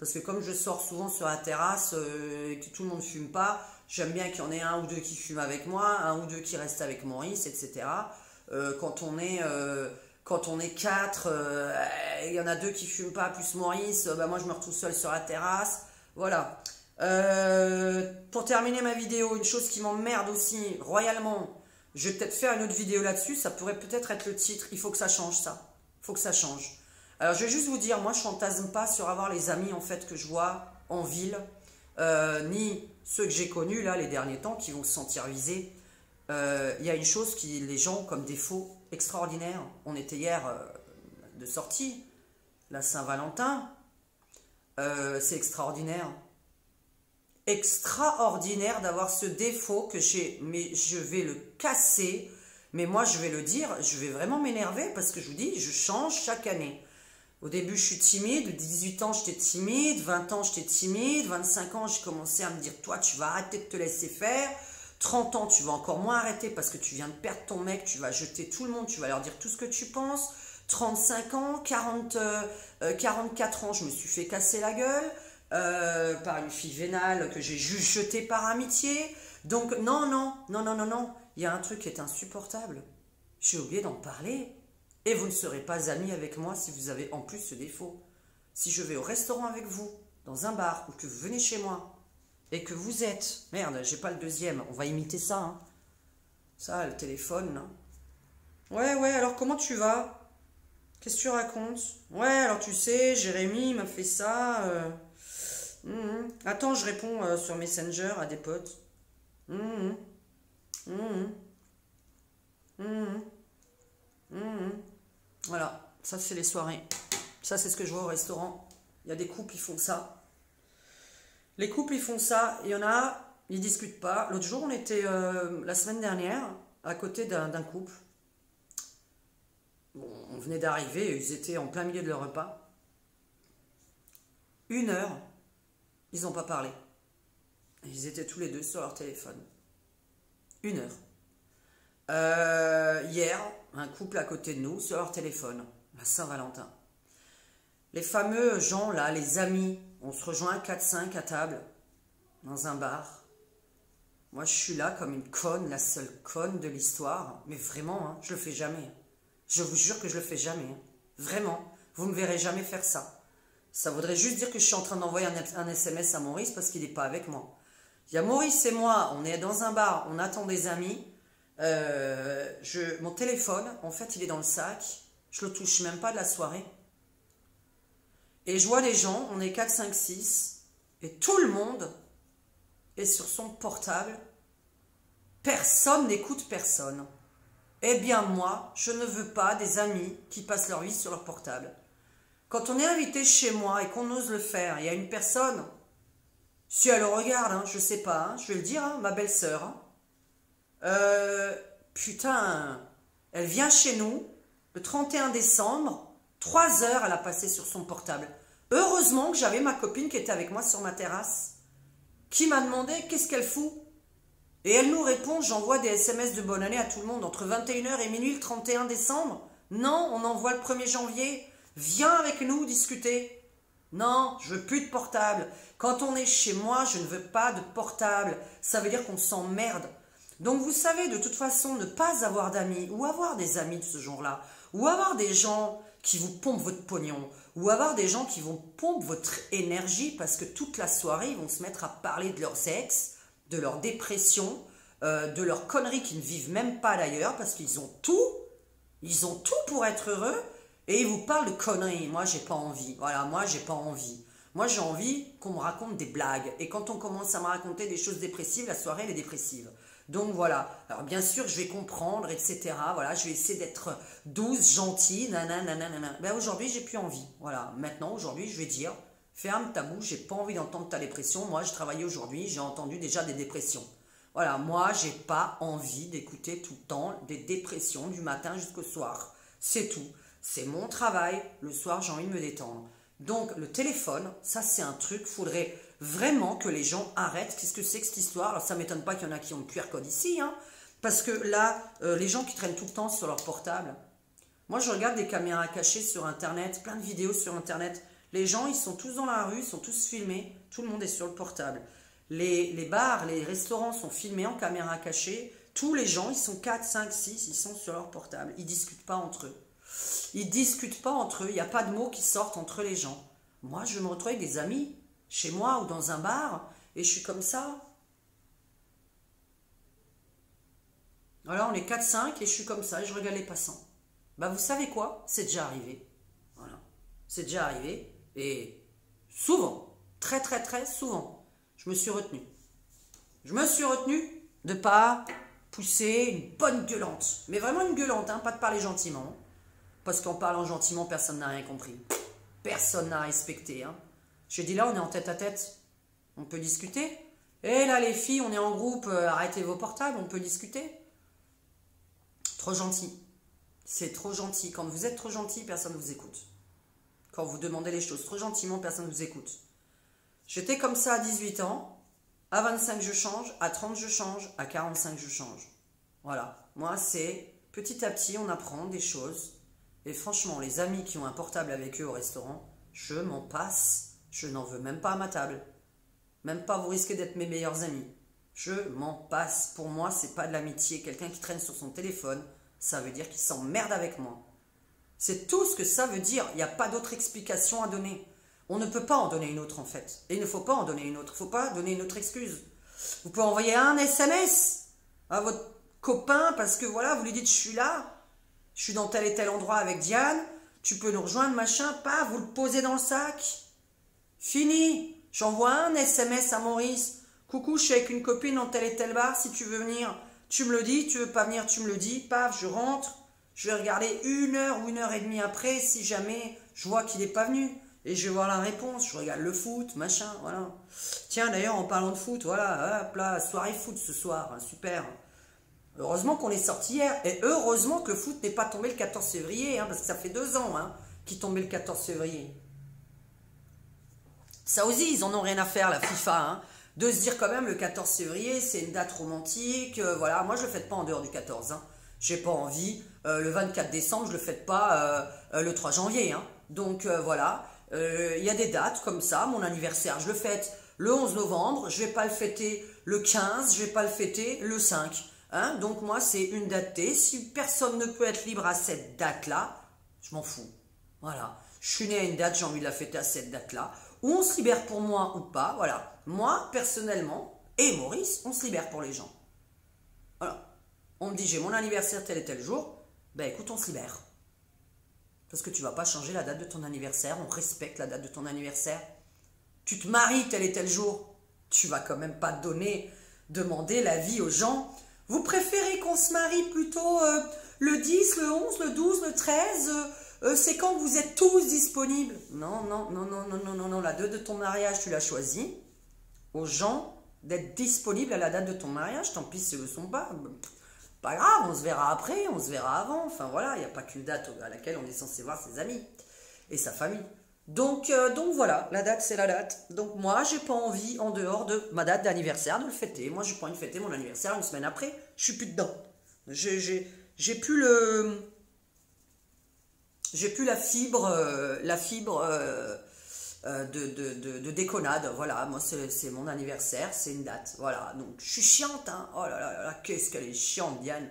parce que comme je sors souvent sur la terrasse euh, et que tout le monde ne fume pas, j'aime bien qu'il y en ait un ou deux qui fument avec moi, un ou deux qui restent avec Maurice, et cetera. Euh, quand on est euh, quand on est quatre, euh, il y en a deux qui fument pas, plus Maurice, euh, bah moi je me retrouve seule sur la terrasse. Voilà. Euh, pour terminer ma vidéo, une chose qui m'emmerde aussi, royalement, je vais peut-être faire une autre vidéo là-dessus, ça pourrait peut-être être le titre, il faut que ça change ça. Il faut que ça change. Alors je vais juste vous dire, moi je fantasme pas sur avoir les amis en fait que je vois en ville, euh, ni... ceux que j'ai connus, là, les derniers temps, qui vont se sentir visés, il euh, y a une chose qui les gens comme défaut extraordinaire. On était hier euh, de sortie, la Saint-Valentin, euh, c'est extraordinaire. Extraordinaire d'avoir ce défaut que j'ai, mais je vais le casser, mais moi je vais le dire, je vais vraiment m'énerver parce que je vous dis, je change chaque année. Au début, je suis timide, dix-huit ans, j'étais timide, vingt ans, j'étais timide, vingt-cinq ans, j'ai commencé à me dire, toi, tu vas arrêter de te laisser faire, trente ans, tu vas encore moins arrêter parce que tu viens de perdre ton mec, tu vas jeter tout le monde, tu vas leur dire tout ce que tu penses, trente-cinq ans, quarante, euh, quarante-quatre ans, je me suis fait casser la gueule euh, par une fille vénale que j'ai juste jetée par amitié, donc non, non, non, non, non, non, il y a un truc qui est insupportable, j'ai oublié d'en parler. Et vous ne serez pas amis avec moi si vous avez en plus ce défaut. Si je vais au restaurant avec vous, dans un bar, ou que vous venez chez moi, et que vous êtes... Merde, j'ai pas le deuxième, on va imiter ça. Hein. Ça, le téléphone, là. Ouais, ouais, alors comment tu vas? Qu'est-ce que tu racontes? Ouais, alors tu sais, Jérémy m'a fait ça. Euh... Mmh, mmh. Attends, je réponds euh, sur Messenger à des potes. Mmh, mmh. Mmh. Mmh. Mmh. Voilà, ça c'est les soirées. Ça c'est ce que je vois au restaurant. Il y a des couples, ils font ça. Les couples, ils font ça. Il y en a, ils discutent pas. L'autre jour, on était, euh, la semaine dernière, à côté d'un couple. Bon, on venait d'arriver, ils étaient en plein milieu de leur repas. Une heure, ils n'ont pas parlé. Ils étaient tous les deux sur leur téléphone. Une heure. Euh, hier, un couple à côté de nous, sur leur téléphone, la Saint-Valentin. Les fameux gens là, les amis, on se rejoint quatre cinq à table, dans un bar. Moi je suis là comme une conne, la seule conne de l'histoire, mais vraiment, hein, je le fais jamais. Je vous jure que je le fais jamais. Hein. Vraiment. Vous ne me verrez jamais faire ça. Ça voudrait juste dire que je suis en train d'envoyer un, un S M S à Maurice parce qu'il n'est pas avec moi. Il y a Maurice et moi, on est dans un bar, on attend des amis. Euh, je, mon téléphone, en fait, il est dans le sac. Je le touche même pas de la soirée. Et je vois les gens, on est quatre, cinq, six, et tout le monde est sur son portable. Personne n'écoute personne. Eh bien moi, je ne veux pas des amis qui passent leur vie sur leur portable. Quand on est invité chez moi et qu'on ose le faire, il y a une personne, si elle le regarde, hein, je sais pas, hein, je vais le dire, hein, ma belle-sœur, hein, euh, putain, elle vient chez nous, le trente et un décembre, trois heures elle a passé sur son portable. Heureusement que j'avais ma copine qui était avec moi sur ma terrasse, qui m'a demandé qu'est-ce qu'elle fout. Et elle nous répond, j'envoie des S M S de bonne année à tout le monde, entre vingt et une heures et minuit le trente et un décembre. Non, on envoie le premier janvier, viens avec nous discuter. Non, je veux plus de portable. Quand on est chez moi, je ne veux pas de portable. Ça veut dire qu'on s'emmerde. Donc vous savez, de toute façon, ne pas avoir d'amis, ou avoir des amis de ce genre-là, ou avoir des gens qui vous pompent votre pognon, ou avoir des gens qui vous pompent votre énergie, parce que toute la soirée, ils vont se mettre à parler de leur sexe, de leur dépression, euh, de leurs conneries qu'ils ne vivent même pas d'ailleurs, parce qu'ils ont tout, ils ont tout pour être heureux, et ils vous parlent de conneries. Moi, j'ai pas envie. Voilà, moi, j'ai pas envie. Moi, j'ai envie qu'on me raconte des blagues. Et quand on commence à me raconter des choses dépressives, la soirée, elle est dépressive. Donc voilà. Alors, bien sûr, je vais comprendre, et cetera. Voilà, je vais essayer d'être douce, gentille, nanana, nanana. Ben, aujourd'hui, j'ai plus envie. Voilà. Maintenant, aujourd'hui, je vais dire... Ferme ta bouche, j'ai pas envie d'entendre ta dépression. Moi, je travaillais aujourd'hui, j'ai entendu déjà des dépressions. Voilà, moi, j'ai pas envie d'écouter tout le temps des dépressions du matin jusqu'au soir. C'est tout. C'est mon travail. Le soir, j'ai envie de me détendre. Donc, le téléphone, ça, c'est un truc. Faudrait vraiment que les gens arrêtent. Qu'est-ce que c'est que cette histoire? Alors, ça m'étonne pas qu'il y en a qui ont le Q R code ici, hein, parce que là, euh, les gens qui traînent tout le temps sur leur portable. Moi, je regarde des caméras cachées sur Internet, plein de vidéos sur Internet. Les gens, ils sont tous dans la rue, ils sont tous filmés. Tout le monde est sur le portable. Les, les bars, les restaurants sont filmés en caméra cachée. Tous les gens, ils sont quatre, cinq, six, ils sont sur leur portable. Ils ne discutent pas entre eux. Ils ne discutent pas entre eux. Il n'y a pas de mots qui sortent entre les gens. Moi, je me retrouve avec des amis, chez moi ou dans un bar, et je suis comme ça. Alors, on est quatre, cinq, et je suis comme ça, et je regarde les passants. Bah, vous savez quoi? C'est déjà arrivé. Voilà. C'est déjà arrivé. Et souvent, très très très souvent, je me suis retenue. Je me suis retenue de ne pas pousser une bonne gueulante. Mais vraiment une gueulante, hein, pas de parler gentiment. Parce qu'en parlant gentiment, personne n'a rien compris. Personne n'a respecté. Hein. J'ai dit là, on est en tête à tête. On peut discuter. Et là, les filles, on est en groupe. Euh, arrêtez vos portables, on peut discuter. Trop gentil. C'est trop gentil. Quand vous êtes trop gentil, personne ne vous écoute. Quand vous demandez les choses trop gentiment, personne ne vous écoute. J'étais comme ça à dix-huit ans. À vingt-cinq, je change. À trente, je change. À quarante-cinq, je change. Voilà. Moi, c'est petit à petit, on apprend des choses. Et franchement, les amis qui ont un portable avec eux au restaurant, je m'en passe. Je n'en veux même pas à ma table. Même pas, vous risquez d'être mes meilleurs amis. Je m'en passe. Pour moi, c'est pas de l'amitié. Quelqu'un qui traîne sur son téléphone, ça veut dire qu'il s'emmerde avec moi. C'est tout ce que ça veut dire. Il n'y a pas d'autre explication à donner. On ne peut pas en donner une autre, en fait. Et il ne faut pas en donner une autre. Il ne faut pas donner une autre excuse. Vous pouvez envoyer un S M S à votre copain parce que, voilà, vous lui dites, je suis là, je suis dans tel et tel endroit avec Diane, tu peux nous rejoindre, machin, pas, vous le posez dans le sac. Fini. J'envoie un S M S à Maurice. Coucou, je suis avec une copine dans tel et tel bar. Si tu veux venir, tu me le dis. Tu veux pas venir, tu me le dis. Paf, je rentre. Je vais regarder une heure ou une heure et demie après si jamais je vois qu'il n'est pas venu. Et je vais voir la réponse. Je regarde le foot, machin, voilà. Tiens, d'ailleurs, en parlant de foot, voilà, hop là, soirée foot ce soir, hein, super. Heureusement qu'on est sorti hier. Et heureusement que le foot n'est pas tombé le quatorze février, hein, parce que ça fait deux ans hein, qu'il est tombé le quatorze février. Ça aussi, ils en ont rien à faire, la FIFA, hein, de se dire quand même le quatorze février, c'est une date romantique. Euh, voilà, moi, je ne le fête pas en dehors du quatorze. Hein. J'ai pas envie. Euh, le vingt-quatre décembre, je le fête pas euh, euh, le trois janvier. Hein. Donc euh, voilà, il euh, y a des dates comme ça. Mon anniversaire, je le fête le onze novembre. Je vais pas le fêter le quinze. Je vais pas le fêter le cinq. Hein, donc moi, c'est une date T. Si personne ne peut être libre à cette date-là, je m'en fous. Voilà. Je suis né à une date, j'ai envie de la fêter à cette date-là. Ou on se libère pour moi ou pas. Voilà. Moi, personnellement, et Maurice, on se libère pour les gens. Voilà. On me dit, j'ai mon anniversaire tel et tel jour. Ben écoute, on se libère. Parce que tu ne vas pas changer la date de ton anniversaire. On respecte la date de ton anniversaire. Tu te maries tel et tel jour. Tu ne vas quand même pas donner, demander l'avis aux gens. Vous préférez qu'on se marie plutôt euh, le dix, le onze, le douze, le treize euh, euh, c'est quand vous êtes tous disponibles. Non, non, non, non, non, non, non, non. La date de ton mariage, tu l'as choisie. Aux gens d'être disponibles à la date de ton mariage. Tant pis si elles ne le sont pas. Pas grave, on se verra après, on se verra avant. Enfin voilà, il n'y a pas qu'une date à laquelle on est censé voir ses amis et sa famille. Donc, euh, donc voilà, la date c'est la date. Donc moi, j'ai pas envie, en dehors de ma date d'anniversaire, de le fêter. Moi, j'ai pas envie de fêter mon anniversaire une semaine après. Je suis plus dedans. J'ai plus le... J'ai plus la fibre, euh, la fibre euh, euh, de, de, de, de déconnade. Voilà, moi, c'est mon anniversaire, c'est une date. Voilà, donc je suis chiante, hein. Oh là là là, là qu'est-ce qu'elle est chiante, Diane.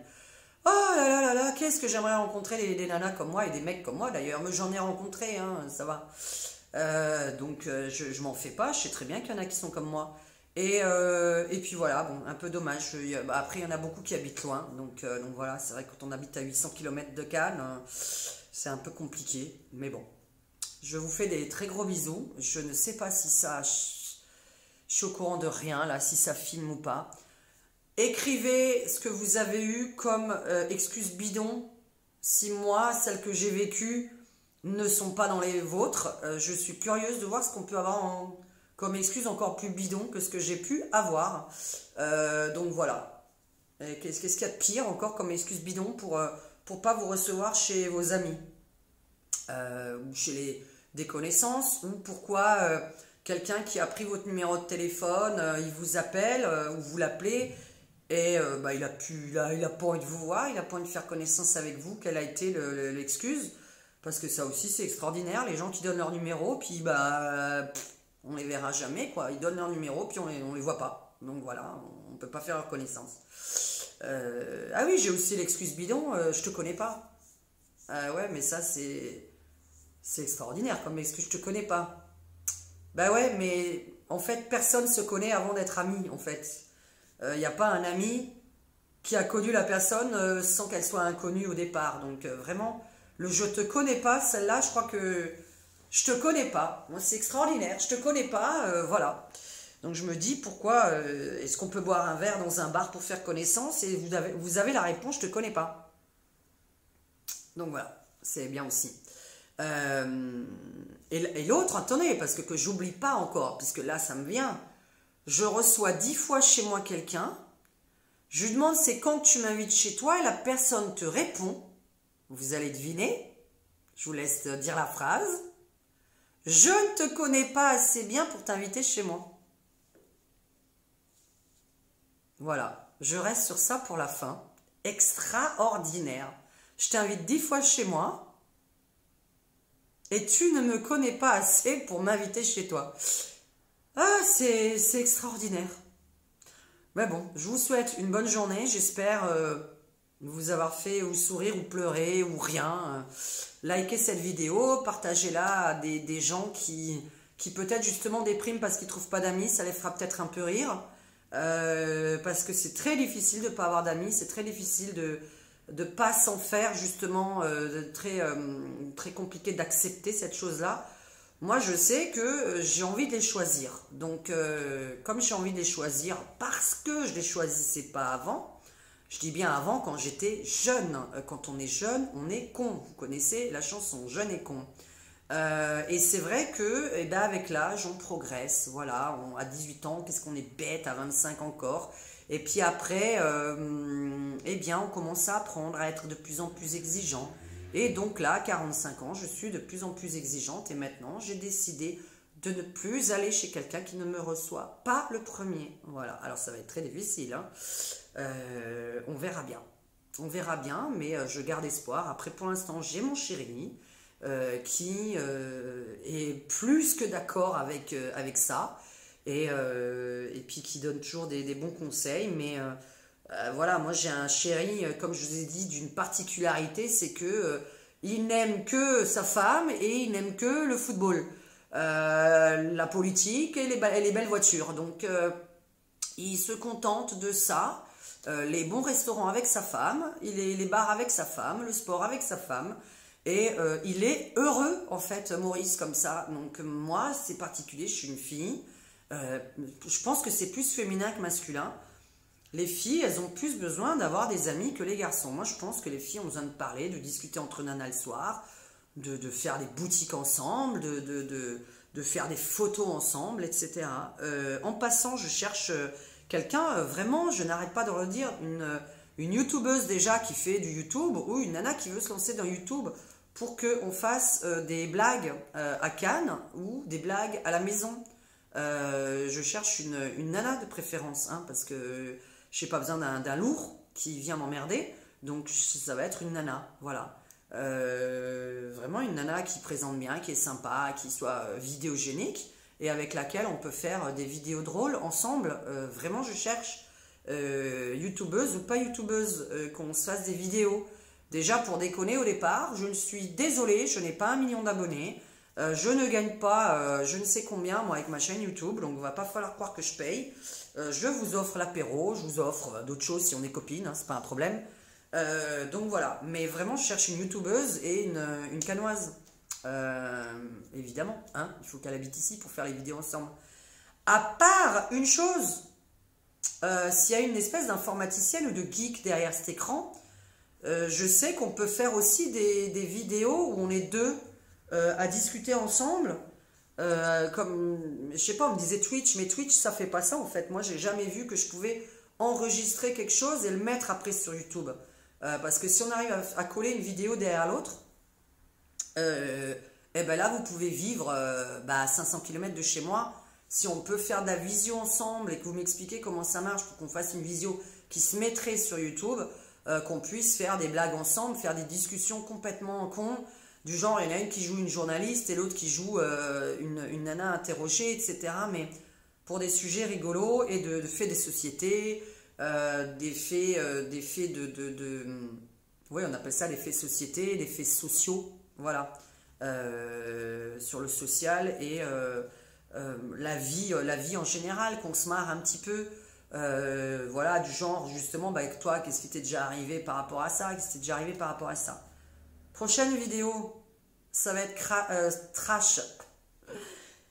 Oh là là là là, qu'est-ce que j'aimerais rencontrer des, des nanas comme moi et des mecs comme moi d'ailleurs. Mais j'en ai rencontré, hein, ça va. Euh, donc euh, je, je m'en fais pas, je sais très bien qu'il y en a qui sont comme moi. Et, euh, et puis voilà, bon, un peu dommage. Je, bah, après, il y en a beaucoup qui habitent loin. Donc, euh, donc voilà, c'est vrai que quand on habite à huit cents kilomètres de Cannes, euh, c'est un peu compliqué. Mais bon, je vous fais des très gros bisous. Je ne sais pas si ça... Je suis au courant de rien, là, si ça filme ou pas. Écrivez ce que vous avez eu comme euh, excuse bidon. Si moi, celles que j'ai vécues ne sont pas dans les vôtres, euh, je suis curieuse de voir ce qu'on peut avoir en, comme excuse encore plus bidon que ce que j'ai pu avoir. Euh, donc voilà. Qu'est-ce qu'il y a de pire encore comme excuse bidon pour ne euh, pas vous recevoir chez vos amis euh, ou chez les, des connaissances, ou pourquoi euh, quelqu'un qui a pris votre numéro de téléphone, euh, il vous appelle euh, ou vous l'appelez. Et euh, bah, il a pu, il a, il a pas envie de vous voir, il a pas envie de faire connaissance avec vous. Quelle a été l'excuse le, le, Parce que ça aussi, c'est extraordinaire. Les gens qui donnent leur numéro, puis bah, pff, on les verra jamais, quoi. Ils donnent leur numéro, puis on les, on les voit pas. Donc voilà, on peut pas faire leur connaissance. Euh, ah oui, j'ai aussi l'excuse bidon. Euh, je te connais pas. Euh, ouais, mais ça c'est, c'est extraordinaire comme excuse. Je te connais pas. Bah ouais, mais en fait, personne se connaît avant d'être ami, en fait. Il euh, n'y a pas un ami qui a connu la personne euh, sans qu'elle soit inconnue au départ. Donc euh, vraiment, le je te connais pas, celle-là, je crois que je te connais pas. Moi, c'est extraordinaire, je te connais pas, euh, voilà. Donc je me dis, pourquoi euh, est-ce qu'on peut boire un verre dans un bar pour faire connaissance? Et vous avez, vous avez la réponse, je te connais pas. Donc voilà, c'est bien aussi. Euh, et et l'autre, attendez, parce que, que j'oublie pas encore, puisque là, ça me vient... Je reçois dix fois chez moi quelqu'un, je lui demande c'est quand tu m'invites chez toi et la personne te répond, vous allez deviner, je vous laisse dire la phrase, je ne te connais pas assez bien pour t'inviter chez moi. Voilà, je reste sur ça pour la fin, extraordinaire. Je t'invite dix fois chez moi et tu ne me connais pas assez pour m'inviter chez toi. Ah, c'est extraordinaire. Mais bon, je vous souhaite une bonne journée. J'espère euh, vous avoir fait ou sourire ou pleurer ou rien. Likez cette vidéo, partagez-la à des, des gens qui, qui peut-être justement dépriment parce qu'ils ne trouvent pas d'amis. Ça les fera peut-être un peu rire. Euh, parce que c'est très difficile de ne pas avoir d'amis. C'est très difficile de ne pas s'en faire justement. Euh, très, euh, très compliqué d'accepter cette chose-là. Moi, je sais que j'ai envie de les choisir. Donc, euh, comme j'ai envie de les choisir parce que je ne les choisissais pas avant, je dis bien avant quand j'étais jeune. Quand on est jeune, on est con. Vous connaissez la chanson « Jeune et con ». Euh, et c'est vrai que, eh ben, avec l'âge, on progresse. Voilà, on, à dix-huit ans, qu'est-ce qu'on est bête, à vingt-cinq encore. Et puis après, euh, eh bien, on commence à apprendre à être de plus en plus exigeant. Et donc là, à quarante-cinq ans, je suis de plus en plus exigeante et maintenant, j'ai décidé de ne plus aller chez quelqu'un qui ne me reçoit pas le premier. Voilà, alors ça va être très difficile, hein. euh, on verra bien. On verra bien, mais je garde espoir. Après, pour l'instant, j'ai mon chéri euh, qui euh, est plus que d'accord avec, euh, avec ça et, euh, et puis qui donne toujours des, des bons conseils, mais... Euh, Euh, voilà, moi j'ai un chéri, comme je vous ai dit, d'une particularité, c'est que euh, il n'aime que sa femme et il n'aime que le football, euh, la politique et les, et les belles voitures. Donc euh, il se contente de ça, euh, les bons restaurants avec sa femme, les, les bars avec sa femme, le sport avec sa femme. Et euh, il est heureux, en fait, Maurice, comme ça. Donc moi, c'est particulier, je suis une fille. Euh, je pense que c'est plus féminin que masculin. Les filles, elles ont plus besoin d'avoir des amis que les garçons. Moi, je pense que les filles ont besoin de parler, de discuter entre nanas le soir, de, de faire des boutiques ensemble, de, de, de, de faire des photos ensemble, et cetera. Euh, en passant, je cherche quelqu'un, euh, vraiment, je n'arrête pas de le dire, une, une youtubeuse déjà qui fait du YouTube ou une nana qui veut se lancer dans YouTube pour qu'on fasse euh, des blagues euh, à Cannes ou des blagues à la maison. Euh, je cherche une, une nana de préférence, hein, parce que je n'ai pas besoin d'un lourd qui vient m'emmerder, donc ça va être une nana, voilà. Euh, vraiment une nana qui présente bien, qui est sympa, qui soit vidéogénique, et avec laquelle on peut faire des vidéos drôles ensemble. Euh, vraiment, je cherche euh, youtubeuse ou pas youtubeuse, euh, qu'on se fasse des vidéos. Déjà, pour déconner au départ, je ne suis désolée, je n'ai pas un million d'abonnés, euh, je ne gagne pas euh, je ne sais combien, moi, avec ma chaîne YouTube, donc il ne va pas falloir croire que je paye. Euh, je vous offre l'apéro, je vous offre euh, d'autres choses si on est copines, hein, c'est pas un problème. Euh, donc voilà, mais vraiment je cherche une youtubeuse et une, une canoise. Euh, évidemment, hein, il faut qu'elle habite ici pour faire les vidéos ensemble. À part une chose, euh, s'il y a une espèce d'informaticienne ou de geek derrière cet écran, euh, je sais qu'on peut faire aussi des, des vidéos où on est deux euh, à discuter ensemble. Euh, comme, je sais pas, on me disait Twitch, mais Twitch ça fait pas ça en fait. Moi j'ai jamais vu que je pouvais enregistrer quelque chose et le mettre après sur YouTube, euh, parce que si on arrive à, à coller une vidéo derrière l'autre, euh, et ben là vous pouvez vivre euh, bah, à cinq cents kilomètres de chez moi. Si on peut faire de la visio ensemble et que vous m'expliquez comment ça marche pour qu'on fasse une visio qui se mettrait sur YouTube, euh, qu'on puisse faire des blagues ensemble, faire des discussions complètement en con. Du genre, il y en a une qui joue une journaliste et l'autre qui joue euh, une, une nana interrogée, et cetera. Mais pour des sujets rigolos et de, de faits des sociétés, euh, des faits, euh, des faits de, de, de... Oui, on appelle ça les faits sociétés, les faits sociaux, voilà. Euh, sur le social et euh, euh, la vie, la vie en général, qu'on se marre un petit peu. Euh, voilà, du genre, justement, bah, avec toi, qu'est-ce qui t'est déjà arrivé par rapport à ça? Qu'est-ce qui t'est déjà arrivé par rapport à ça? Prochaine vidéo, ça va être euh, trash.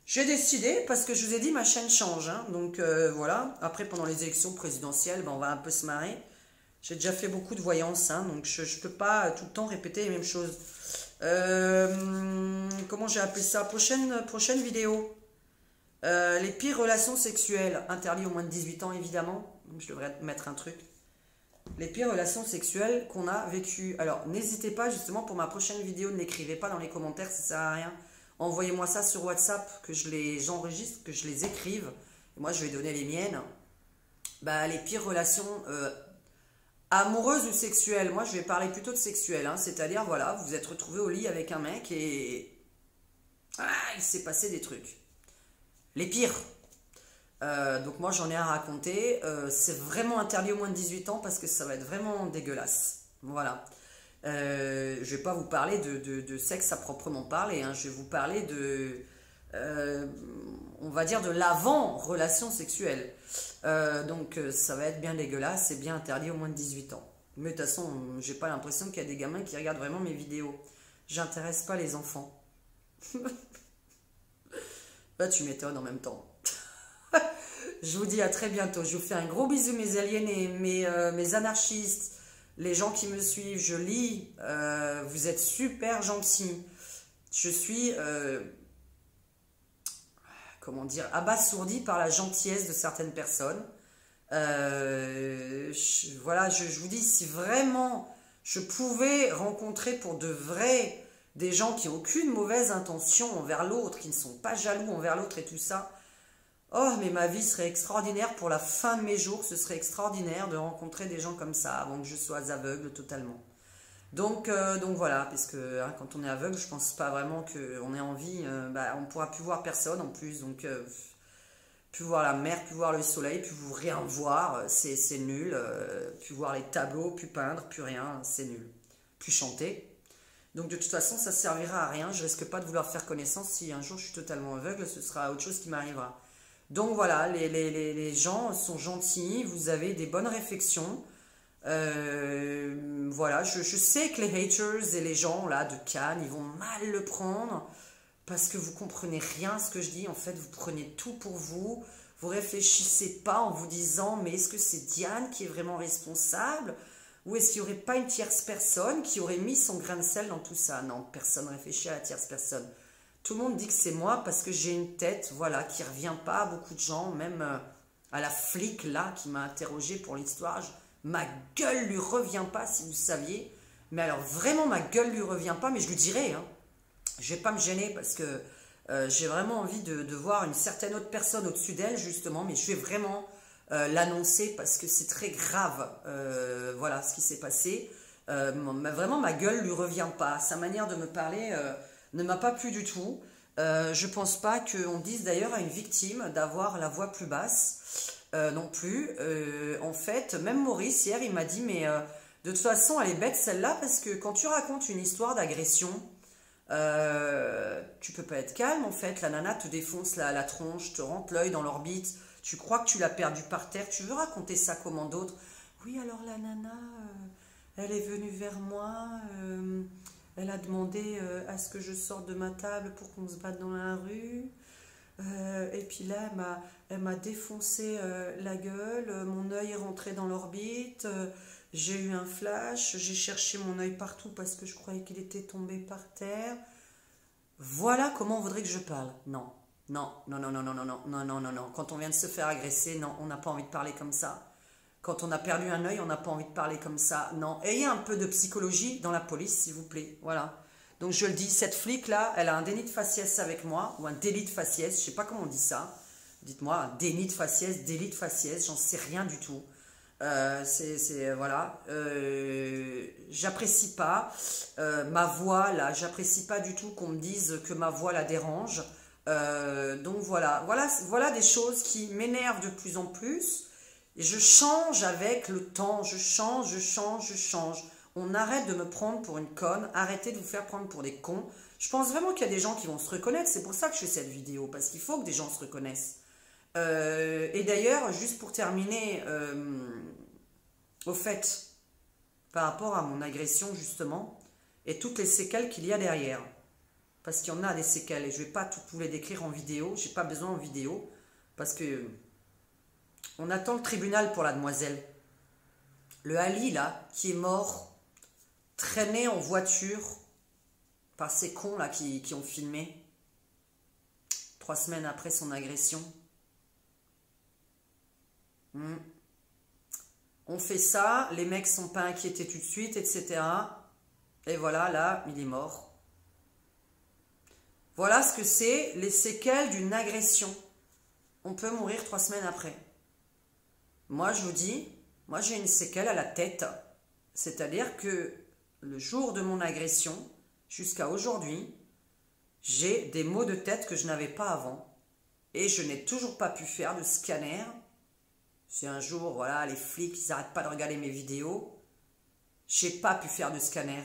J'ai décidé, parce que je vous ai dit, ma chaîne change. Hein, donc euh, voilà, après pendant les élections présidentielles, ben, on va un peu se marrer. J'ai déjà fait beaucoup de voyances, hein, donc je ne peux pas tout le temps répéter les mêmes choses. Euh, comment j'ai appelé ça? Prochaine, prochaine vidéo. Euh, les pires relations sexuelles, interdit aux moins de dix-huit ans évidemment. Donc, je devrais mettre un truc. Les pires relations sexuelles qu'on a vécues. Alors, n'hésitez pas, justement, pour ma prochaine vidéo, ne l'écrivez pas dans les commentaires, ça sert à rien. Envoyez-moi ça sur WhatsApp, que je les enregistre, que je les écrive. Et moi, je vais donner les miennes. Bah, les pires relations euh, amoureuses ou sexuelles. Moi, je vais parler plutôt de sexuelles. Hein. C'est-à-dire, voilà, vous vous êtes retrouvé au lit avec un mec et... Ah, il s'est passé des trucs. Les pires. Euh, donc moi j'en ai à raconter, euh, c'est vraiment interdit aux moins de dix-huit ans parce que ça va être vraiment dégueulasse, voilà. Euh, je vais pas vous parler de, de, de sexe à proprement parler, hein. Je vais vous parler de, euh, on va dire de l'avant relation sexuelle, euh, donc ça va être bien dégueulasse et bien interdit aux moins de dix-huit ans, mais de toute façon j'ai pas l'impression qu'il y a des gamins qui regardent vraiment mes vidéos, j'intéresse pas les enfants. Bah tu m'étonnes en même temps. Je vous dis à très bientôt. Je vous fais un gros bisou, mes aliénés, mes, euh, mes anarchistes, les gens qui me suivent. Je lis. Euh, vous êtes super gentils. Je suis, euh, comment dire, abasourdie par la gentillesse de certaines personnes. Euh, je, voilà, je, je vous dis, si vraiment je pouvais rencontrer pour de vrai des gens qui n'ont aucune mauvaise intention envers l'autre, qui ne sont pas jaloux envers l'autre et tout ça, oh, mais ma vie serait extraordinaire, pour la fin de mes jours, ce serait extraordinaire de rencontrer des gens comme ça, avant que je sois aveugle totalement. Donc, euh, donc voilà, parce que hein, quand on est aveugle, je pense pas vraiment qu'on ait envie, euh, bah, on pourra plus voir personne en plus, donc euh, plus voir la mer, plus voir le soleil, plus vous rien voir, c'est nul, euh, plus voir les tableaux, plus peindre, plus rien, c'est nul, plus chanter. Donc de toute façon, ça servira à rien, je risque pas de vouloir faire connaissance, si un jour je suis totalement aveugle, ce sera autre chose qui m'arrivera. Donc voilà, les, les, les, les gens sont gentils, vous avez des bonnes réflexions, euh, voilà, je, je sais que les haters et les gens là de Cannes, ils vont mal le prendre, parce que vous comprenez rien à ce que je dis, en fait, vous prenez tout pour vous, vous réfléchissez pas en vous disant, mais est-ce que c'est Diane qui est vraiment responsable, ou est-ce qu'il n'y aurait pas une tierce personne qui aurait mis son grain de sel dans tout ça? Non, personne ne réfléchit à la tierce personne. Tout le monde dit que c'est moi, parce que j'ai une tête, voilà, qui ne revient pas à beaucoup de gens, même à la flic, là, qui m'a interrogée pour l'histoire, ma gueule lui revient pas, si vous saviez, mais alors vraiment, ma gueule lui revient pas, mais je lui dirai, hein. Je vais pas me gêner parce que euh, j'ai vraiment envie de, de voir une certaine autre personne au-dessus d'elle, justement. Mais je vais vraiment euh, l'annoncer parce que c'est très grave. Euh, voilà ce qui s'est passé. Euh, ma, vraiment, ma gueule lui revient pas. Sa manière de me parler euh, ne m'a pas plu du tout. Euh, je pense pas qu'on dise d'ailleurs à une victime d'avoir la voix plus basse euh, non plus. Euh, en fait, même Maurice, hier, il m'a dit « Mais euh, de toute façon, elle est bête celle-là parce que quand tu racontes une histoire d'agression... » Euh, tu peux pas être calme en fait, la nana te défonce la, la tronche, te rentre l'œil dans l'orbite, tu crois que tu l'as perdu par terre, tu veux raconter ça comment d'autres? Oui, alors la nana, euh, elle est venue vers moi, euh, elle a demandé euh, à ce que je sorte de ma table pour qu'on se batte dans la rue, euh, et puis là elle m'a défoncé euh, la gueule, euh, mon œil est rentré dans l'orbite, euh, j'ai eu un flash, j'ai cherché mon œil partout parce que je croyais qu'il était tombé par terre. Voilà comment on voudrait que je parle. Non, non, non, non, non, non, non, non, non, non, non. Quand on vient de se faire agresser, non, on n'a pas envie de parler comme ça. Quand on a perdu un œil, on n'a pas envie de parler comme ça. Non, ayez un peu de psychologie dans la police, s'il vous plaît. Voilà. Donc je le dis, cette flic-là, elle a un déni de faciès avec moi, ou un délit de faciès, je ne sais pas comment on dit ça. Dites-moi, un déni de faciès, délit de faciès, j'en sais rien du tout. Euh, c'est voilà, euh, j'apprécie pas euh, ma voix là, j'apprécie pas du tout qu'on me dise que ma voix la dérange, euh, donc voilà, voilà, voilà des choses qui m'énervent de plus en plus, et je change avec le temps, je change, je change, je change, on arrête de me prendre pour une conne, arrêtez de vous faire prendre pour des cons, je pense vraiment qu'il y a des gens qui vont se reconnaître, c'est pour ça que je fais cette vidéo, parce qu'il faut que des gens se reconnaissent. Euh, et d'ailleurs, juste pour terminer, euh, au fait, par rapport à mon agression justement, et toutes les séquelles qu'il y a derrière, parce qu'il y en a des séquelles, et je ne vais pas tout vous les décrire en vidéo, j'ai pas besoin en vidéo, parce que on attend le tribunal pour la demoiselle. Le Ali là, qui est mort, traîné en voiture par ces cons là qui, qui ont filmé, trois semaines après son agression. Mmh. On fait ça, les mecs sont pas inquiétés tout de suite, et cetera. Et voilà, là, il est mort. Voilà ce que c'est les séquelles d'une agression. On peut mourir trois semaines après. Moi, je vous dis, moi j'ai une séquelle à la tête. C'est-à-dire que le jour de mon agression, jusqu'à aujourd'hui, j'ai des maux de tête que je n'avais pas avant. Et je n'ai toujours pas pu faire de scanner. Si un jour, voilà, les flics, ils n'arrêtent pas de regarder mes vidéos, j'ai pas pu faire de scanner.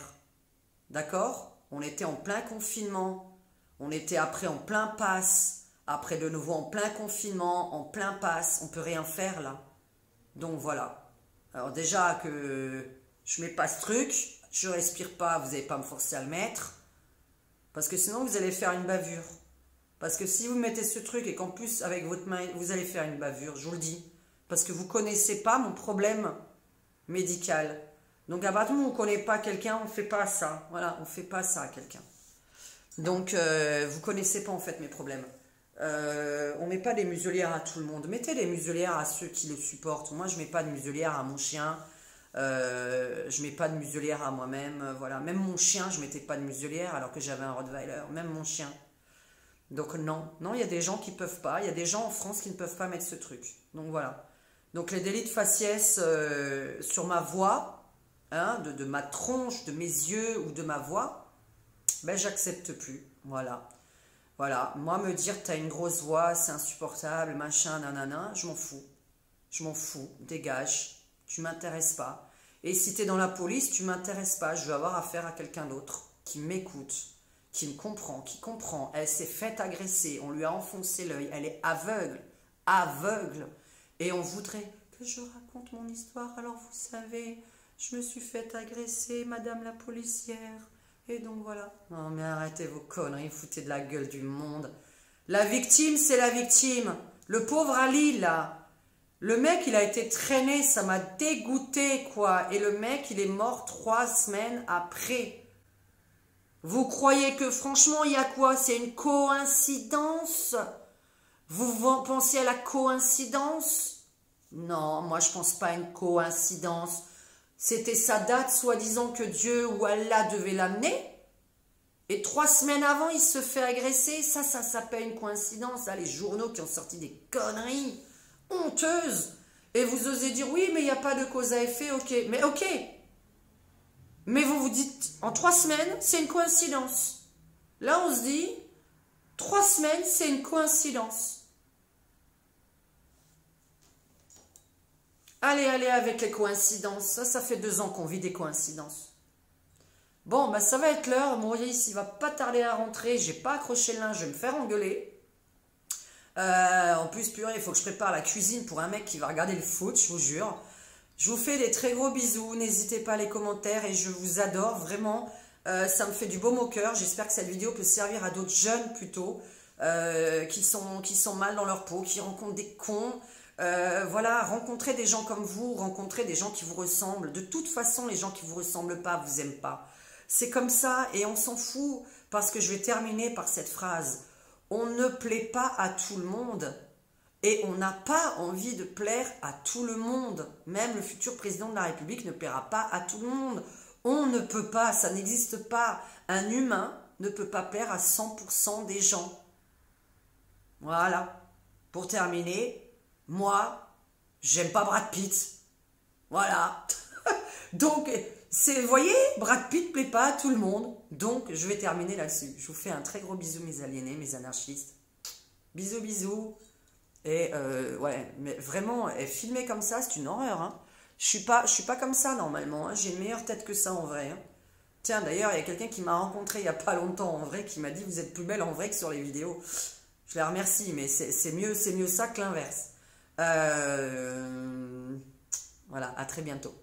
D'accord? On était en plein confinement. On était après en plein pass. Après de nouveau en plein confinement, en plein pass. On peut rien faire là. Donc voilà. Alors déjà que je mets pas ce truc, je respire pas, vous n'allez pas me forcer à le mettre. Parce que sinon vous allez faire une bavure. Parce que si vous mettez ce truc et qu'en plus avec votre main, vous allez faire une bavure, je vous le dis. Parce que vous ne connaissez pas mon problème médical. Donc à partir du moment où on ne connaît pas quelqu'un, on ne fait pas ça. Voilà, on ne fait pas ça à quelqu'un. Donc euh, vous ne connaissez pas en fait mes problèmes. Euh, on ne met pas des muselières à tout le monde. Mettez des muselières à ceux qui le supportent. Moi, je ne mets pas de muselière à mon chien. Euh, je ne mets pas de muselière à moi-même. Voilà. Même mon chien, je ne mettais pas de muselière alors que j'avais un Rottweiler. Même mon chien. Donc non, non, il y a des gens qui ne peuvent pas. Il y a des gens en France qui ne peuvent pas mettre ce truc. Donc voilà. Donc les délits de faciès euh, sur ma voix, hein, de, de ma tronche, de mes yeux ou de ma voix, ben j'accepte plus, voilà. Voilà, moi me dire t'as une grosse voix, c'est insupportable, machin, nanana, je m'en fous. Je m'en fous, dégage, tu m'intéresses pas. Et si t'es dans la police, tu m'intéresses pas, je veux avoir affaire à quelqu'un d'autre qui m'écoute, qui me comprend, qui comprend. Elle s'est faite agresser, on lui a enfoncé l'œil, elle est aveugle, aveugle. Et on voudrait que je raconte mon histoire, alors vous savez, je me suis faite agresser, madame la policière. Et donc voilà. Non mais arrêtez vos conneries, foutez de la gueule du monde. La victime, c'est la victime. Le pauvre Ali, là. Le mec, il a été traîné, ça m'a dégoûté, quoi. Et le mec, il est mort trois semaines après. Vous croyez que franchement, il y a quoi? C'est une coïncidence? Vous pensez à la coïncidence? Non, moi je pense pas à une coïncidence. C'était sa date, soi-disant que Dieu ou Allah devait l'amener. Et trois semaines avant, il se fait agresser. Ça, ça s'appelle une coïncidence. Ah, les journaux qui ont sorti des conneries honteuses. Et vous osez dire, oui, mais il n'y a pas de cause à effet, ok. Mais ok. Mais vous vous dites, en trois semaines, c'est une coïncidence. Là, on se dit, trois semaines, c'est une coïncidence. Allez, allez, avec les coïncidences. Ça, ça fait deux ans qu'on vit des coïncidences. Bon, bah ça va être l'heure. Maurice, il va pas tarder à rentrer. J'ai pas accroché le linge. Je vais me faire engueuler. Euh, en plus, purée, il faut que je prépare la cuisine pour un mec qui va regarder le foot, je vous jure. Je vous fais des très gros bisous. N'hésitez pas à les commentaires et je vous adore, vraiment. Euh, ça me fait du baume au cœur. J'espère que cette vidéo peut servir à d'autres jeunes, plutôt, euh, qui sont, qui sont mal dans leur peau, qui rencontrent des cons. Euh, voilà, rencontrez des gens comme vous, rencontrez des gens qui vous ressemblent. De toute façon, les gens qui vous ressemblent pas vous aiment pas. C'est comme ça et on s'en fout, parce que je vais terminer par cette phrase. On ne plaît pas à tout le monde et on n'a pas envie de plaire à tout le monde. Même le futur président de la République ne plaira pas à tout le monde. On ne peut pas, ça n'existe pas. Un humain ne peut pas plaire à cent pour cent des gens. Voilà. Pour terminer... Moi, j'aime pas Brad Pitt. Voilà. Donc, vous voyez, Brad Pitt plaît pas à tout le monde. Donc, je vais terminer là-dessus. Je vous fais un très gros bisou, mes aliénés, mes anarchistes. Bisous, bisous. Et euh, ouais, mais vraiment, filmer comme ça, c'est une horreur. Hein. Je suis pas, je suis pas comme ça, normalement. Hein. J'ai une meilleure tête que ça, en vrai. Hein. Tiens, d'ailleurs, il y a quelqu'un qui m'a rencontré il y a pas longtemps, en vrai, qui m'a dit, vous êtes plus belle en vrai que sur les vidéos. Je la remercie, mais c'est mieux, c'est mieux ça que l'inverse. Euh, voilà, à très bientôt.